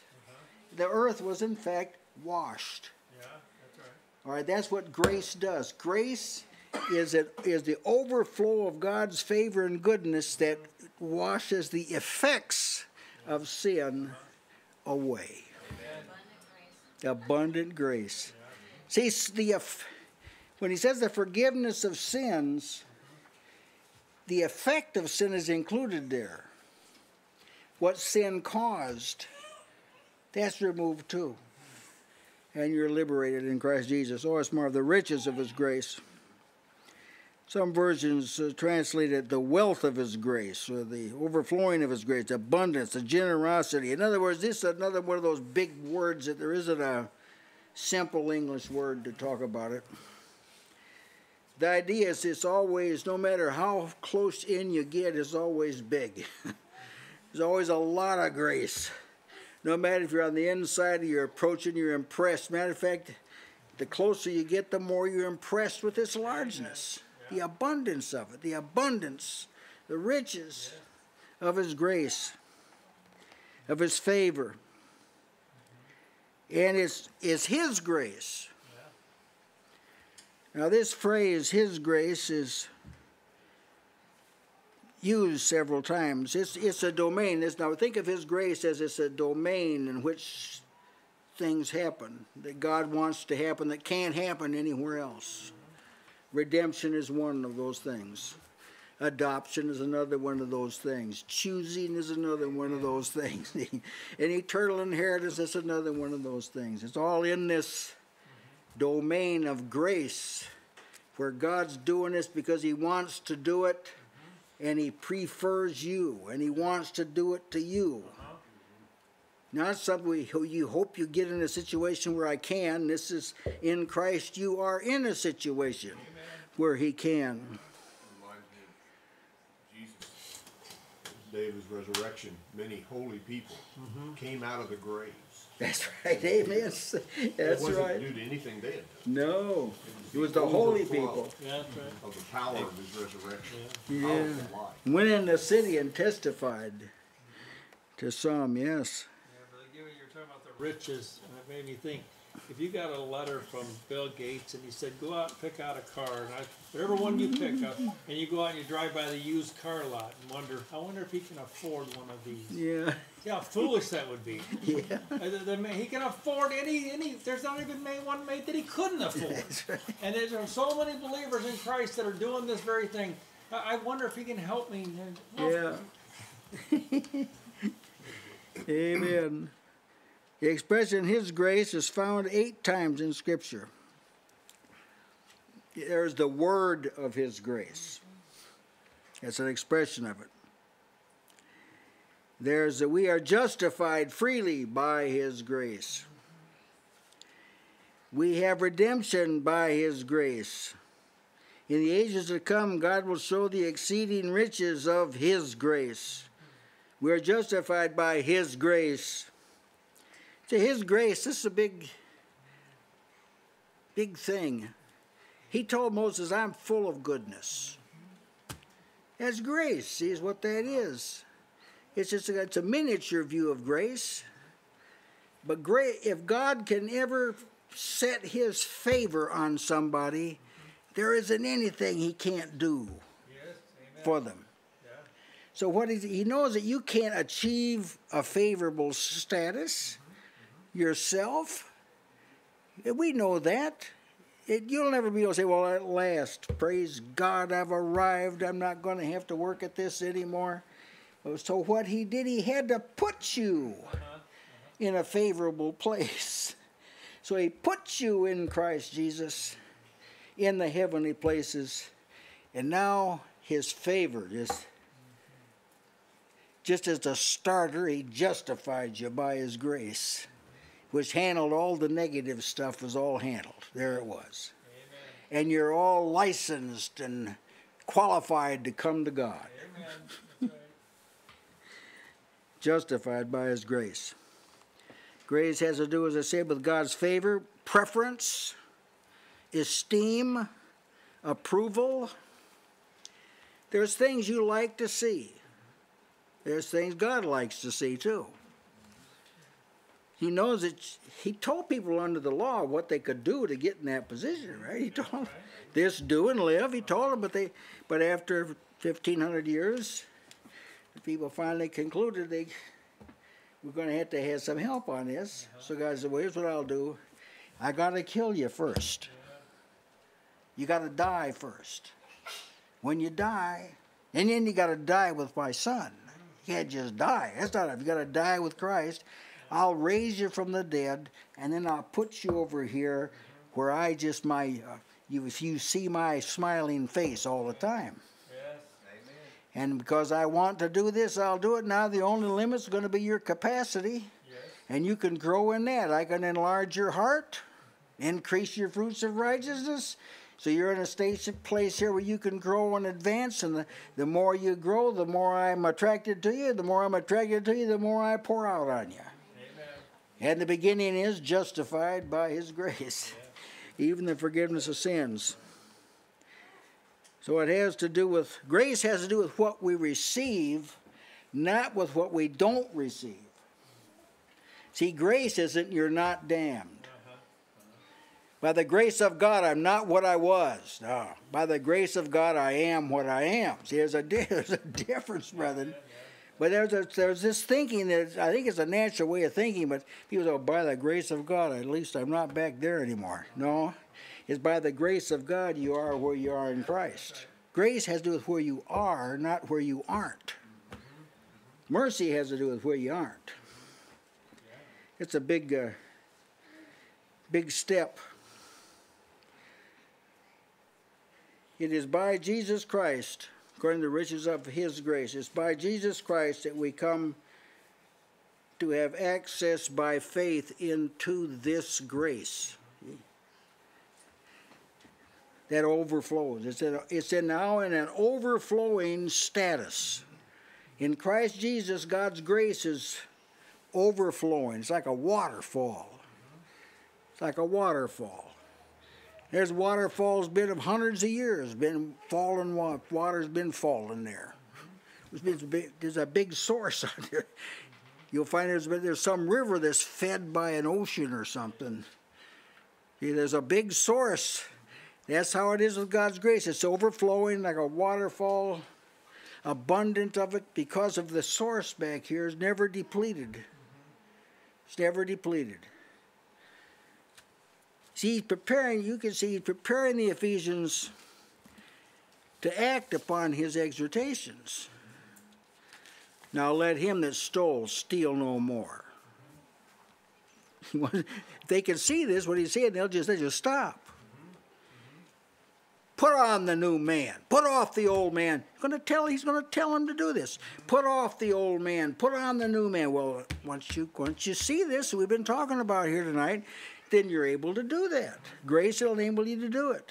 The earth was in fact washed. Yeah, that's right. All right, that's what grace does. Grace is, it, is the overflow of God's favor and goodness that washes the effects of sin away. Abundant grace. Abundant grace. Yeah. See, the, when he says the forgiveness of sins, the effect of sin is included there. What sin caused, that's removed too. And you're liberated in Christ Jesus. Oh, it's more of the riches of his grace. Some versions uh, translate it the wealth of his grace, or the overflowing of his grace, abundance, the generosity. In other words, this is another one of those big words that there isn't a simple English word to talk about it. The idea is it's always, no matter how close in you get, it's always big. There's always a lot of grace. No matter if you're on the inside or you're approaching, you're impressed. Matter of fact, the closer you get, the more you're impressed with its largeness, yeah. The abundance of it, the abundance, the riches yeah. of his grace, of his favor. Mm-hmm. And it's, it's his grace. Yeah. Now this phrase, his grace, is used several times. It's, it's a domain. It's, now think of his grace as it's a domain in which things happen, that God wants to happen, that can't happen anywhere else. Redemption is one of those things. Adoption is another one of those things. Choosing is another one of those things. An eternal inheritance is another one of those things. It's all in this domain of grace where God's doing this because he wants to do it. And he prefers you, and he wants to do it to you. Uh-huh. Not something we, you hope you get in a situation where I can. This is in Christ. You are in a situation Amen. Where he can. Reminds me of Jesus, David's resurrection. Many holy people mm-hmm. came out of the graves. That's right. Amen. That's right. It wasn't right. due to anything they had done. No. It was, it was the, the holy people. Yeah, that's right. Of the power yeah. of his resurrection. Yeah. yeah. Went in the city and testified to some, yes. Yeah, Brother Gary, you were talking about the riches, and it made me think, if you got a letter from Bill Gates and he said, go out and pick out a car, and I, whatever one you pick up, and you go out and you drive by the used car lot and wonder, I wonder if he can afford one of these. Yeah. See how foolish that would be. Yeah. The, the, the, he can afford any, any, there's not even made one made that he couldn't afford. That's right. And there's there so many believers in Christ that are doing this very thing. I, I wonder if he can help me. Well, yeah. Amen. The expression his grace is found eight times in Scripture. There's the word of his grace. That's an expression of it. There's that we are justified freely by his grace. We have redemption by his grace. In the ages to come, God will show the exceeding riches of his grace. We are justified by his grace. To his grace, this is a big, big thing. He told Moses, I'm full of goodness. That's grace, see, is what that is. It's just a, it's a miniature view of grace. But gra if God can ever set his favor on somebody, there isn't anything he can't do yes, for them. Yeah. So what is, he knows that you can't achieve a favorable status yourself. We know that. It, you'll never be able to say, well, at last, praise God, I've arrived. I'm not going to have to work at this anymore. So what he did, he had to put you in a favorable place. So he put you in Christ Jesus in the heavenly places. And now his favor just, just as a starter, he justified you by his grace, which handled all the negative stuff, was all handled. There it was. Amen. And you're all licensed and qualified to come to God. Amen. That's right. Justified by his grace. Grace has to do, as I said, with God's favor, preference, esteem, approval. There's things you like to see. There's things God likes to see too. He knows that he told people under the law what they could do to get in that position, right? He told them, this do and live. He told them, but they, but after fifteen hundred years, the people finally concluded they were going to have to have some help on this. So God said, well, here's what I'll do. I got to kill you first. You got to die first. When you die, and then you got to die with my son. You can't just die. That's not enough. You got to die with Christ. I'll raise you from the dead, and then I'll put you over here where I just, my, uh, you, if you see my smiling face all the time. Yes. Amen. And because I want to do this, I'll do it. Now the only limit is going to be your capacity, yes. And you can grow in that. I can enlarge your heart, increase your fruits of righteousness. So you're in a station, place here where you can grow and advance, and the, the more you grow, the more I'm attracted to you. The more I'm attracted to you, the more I pour out on you. And the beginning is justified by his grace, even the forgiveness of sins. So it has to do with, grace has to do with what we receive, not with what we don't receive. See, grace isn't you're not damned. By the grace of God, I'm not what I was. No. By the grace of God, I am what I am. See, there's a, there's a difference, brethren. But there's, a, there's this thinking that I think it's a natural way of thinking, but people say, oh, by the grace of God, at least I'm not back there anymore. No, it's by the grace of God you are where you are in Christ. Grace has to do with where you are, not where you aren't. Mercy has to do with where you aren't. It's a big, uh, big step. It is by Jesus Christ, according to the riches of his grace. It's by Jesus Christ that we come to have access by faith into this grace that overflows. It's in, it's in now in an overflowing status. In Christ Jesus, God's grace is overflowing. It's like a waterfall. It's like a waterfall. There's waterfalls been of hundreds of years, been falling, water's been falling there. There's a big, there's a big source out there. You'll find there's, there's some river that's fed by an ocean or something. See, there's a big source. That's how it is with God's grace. It's overflowing like a waterfall. Abundant of it because of the source back here is never depleted. It's never depleted. See, he's preparing, you can see he's preparing the Ephesians to act upon his exhortations. Now let him that stole steal no more. If they can see this, what he's saying, they'll just, they just stop. Put on the new man. Put off the old man. He's going to tell, he's going to tell him to do this. Put off the old man. Put on the new man. Well, once you, once you see this, we've been talking about here tonight, then you're able to do that. Grace will enable you to do it.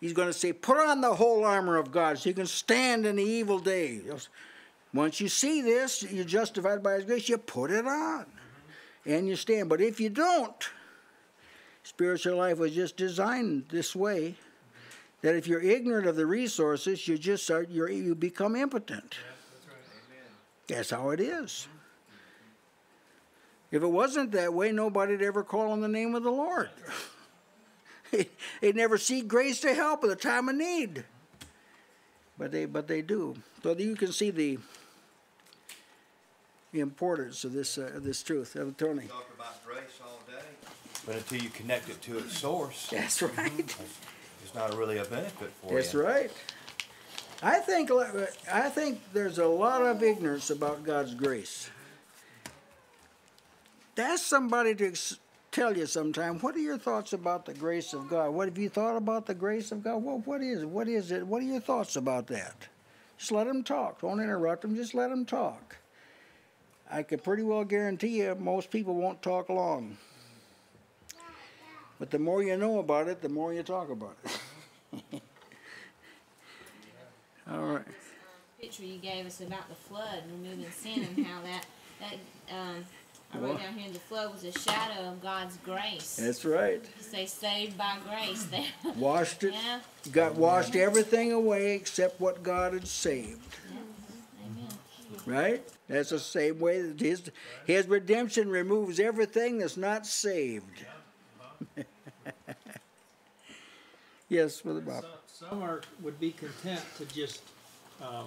He's going to say, put on the whole armor of God so you can stand in the evil day. Once you see this, you're justified by his grace, you put it on and you stand. But if you don't, spiritual life was just designed this way, that if you're ignorant of the resources, you just are, you're, you become impotent. That's how it is. If it wasn't that way, nobody'd ever call on the name of the Lord. They'd never seek grace to help at the time of need. But they, but they do. So you can see the, the importance of this, uh, of this truth. Uh, Tony. Talk about grace all day, but until you connect it to its source, that's right. It's not really a benefit for that's you. That's right. I think I think there's a lot of ignorance about God's grace. Ask somebody to tell you sometime, what are your thoughts about the grace of God? What have you thought about the grace of God? Well, what is it? What is it? What are your thoughts about that? Just let them talk. Don't interrupt them. Just let them talk. I could pretty well guarantee you most people won't talk long. But the more you know about it, the more you talk about it. All right. Picture you gave us about the flood and removing sin and how that... that um, I wrote down here in the flood was a shadow of God's grace. That's right. You say saved by grace there. Washed it. Yeah. Got washed everything away except what God had saved. Yeah. Amen. Right? That's the same way that his, his redemption removes everything that's not saved. Yes, Brother Bob. Some, some are, would be content to just um,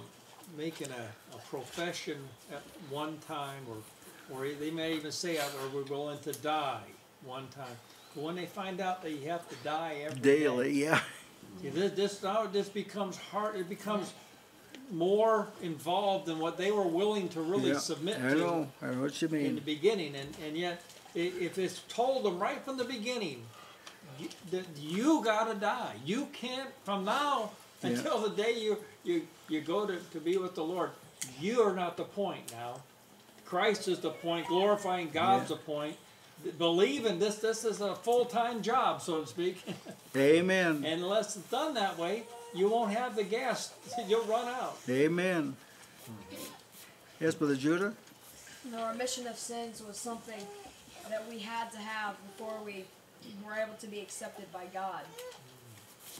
making a, a profession at one time, or or they may even say, "Or we're willing to die one time." But when they find out that you have to die every daily, day, yeah, you know, this now this becomes hard. It becomes more involved than what they were willing to really yeah, submit I to. Know, I know what you mean in the beginning, and and yet if it's told them right from the beginning that you, you got to die, you can't from now until yeah. the day you you you go to to be with the Lord. You are not the point now. Christ is the point, glorifying God's yeah. the point. Believe in this, this is a full-time job, so to speak. Amen. And unless it's done that way, you won't have the gas, you'll run out. Amen. Yes, Brother Judah? You know, our remission of sins was something that we had to have before we were able to be accepted by God.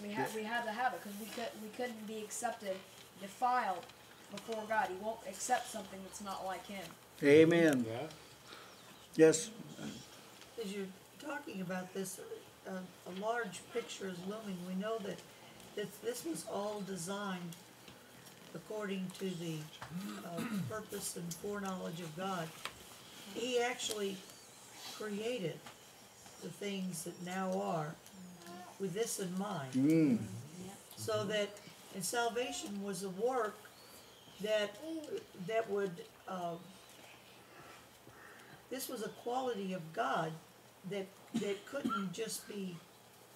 We had, we had to have it because we, could, we couldn't be accepted, defiled before God. He won't accept something that's not like Him. Amen. Yeah. Yes. As you're talking about this, uh, a large picture is looming. We know that this, this was all designed according to the uh, purpose and foreknowledge of God. He actually created the things that now are with this in mind. Mm. So that, and salvation was a work that that would uh, this was a quality of God that that couldn't just be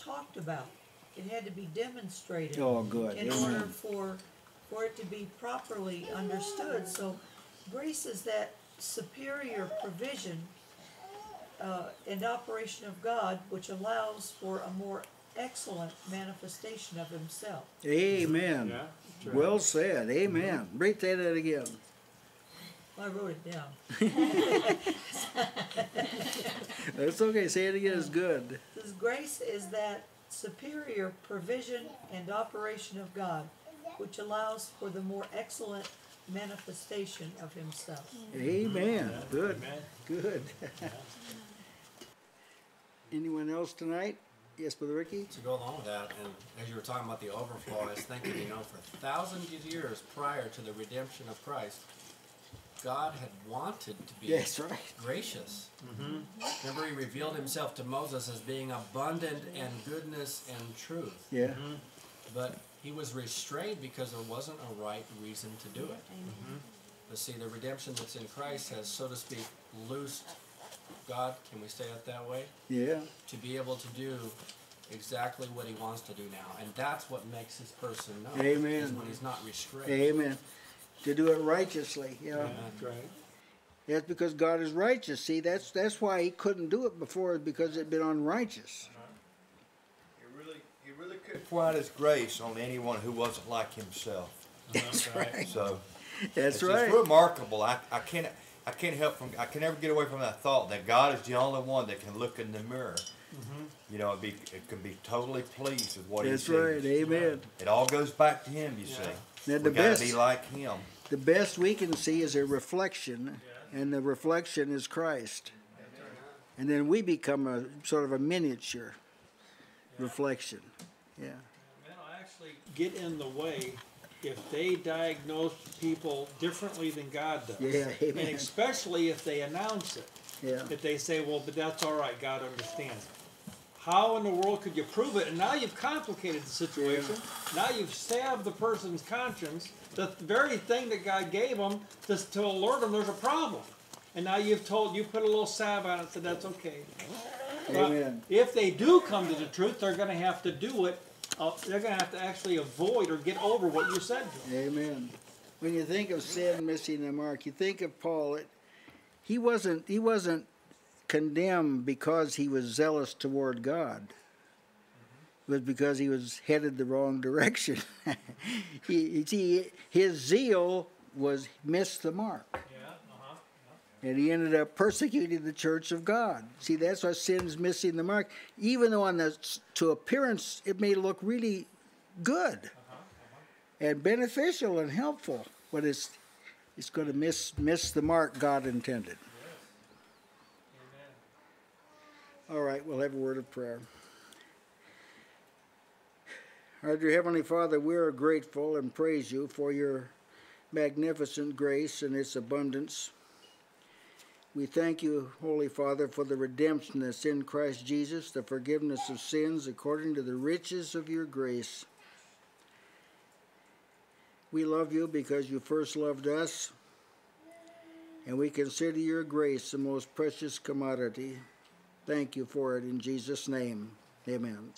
talked about. It had to be demonstrated. Oh, good. In Amen. Order for for it to be properly understood. So grace is that superior provision uh, and operation of God, which allows for a more excellent manifestation of Himself. Amen. Yeah. Right. Well said. Amen. Mm-hmm. Read that again. Well, I wrote it down. That's okay. Say it again. It's good. This grace is that superior provision and operation of God, which allows for the more excellent manifestation of Himself. Amen. Yeah. Good. Amen. Good. Anyone else tonight? Yes, Brother Ricky? To go along with that, and as you were talking about the overflow, I was thinking, you know, for thousands of years prior to the redemption of Christ, God had wanted to be yes, right. gracious. Mm-hmm. Remember, He revealed Himself to Moses as being abundant in goodness and truth. Yeah. Mm-hmm. But He was restrained because there wasn't a right reason to do it. Mm-hmm. But see, the redemption that's in Christ has, so to speak, loosed God, can we say it that way? Yeah. To be able to do exactly what He wants to do now. And that's what makes His person known. Amen. Is when He's not restrained. Amen. To do it righteously. You know? Yeah, that's right. That's because God is righteous. See, that's that's why He couldn't do it before, because it had been unrighteous. He really, he really could pour out His grace on anyone who wasn't like Himself. That's, that's right. right. So, that's it's right. It's remarkable. I, I can't... I can't help from, I can never get away from that thought that God is the only one that can look in the mirror. Mm-hmm. You know, it, be, it can be totally pleased with what That's He sees. That's right, amen. It all goes back to Him, you yeah. see. We've got to be like Him. The best we can see is a reflection, yeah. and the reflection is Christ. Amen. And then we become a sort of a miniature yeah. reflection. Yeah. Men will actually get in the way if they diagnose people differently than God does. Yeah, and especially if they announce it. Yeah. If they say, well, but that's all right, God understands it. How in the world could you prove it? And now you've complicated the situation. Yeah. Now you've stabbed the person's conscience, the very thing that God gave them to, to alert them there's a problem. And now you've told, you put a little salve on it and said, that's okay. Amen. But if they do come to the truth, they're going to have to do it. Uh, they're going to have to actually avoid or get over what you said to them. Amen. When you think of sin missing the mark, you think of Paul. It, he wasn't he wasn't condemned because he was zealous toward God. Mm-hmm. It was because he was headed the wrong direction. he, he, his zeal was missed the mark. Yeah. Uh-huh. Yeah. And he ended up persecuting the church of God. See, that's why sin's missing the mark. Even though on the, to appearance, it may look really good uh-huh, uh-huh. and beneficial and helpful, but it's, it's going to miss, miss the mark God intended. Yes. Amen. All right, we'll have a word of prayer. Our dear Heavenly Father, we are grateful and praise you for your magnificent grace and its abundance. We thank you, Holy Father, for the redemption that's in Christ Jesus, the forgiveness of sins according to the riches of your grace. We love you because you first loved us, and we consider your grace the most precious commodity. Thank you for it in Jesus' name. Amen.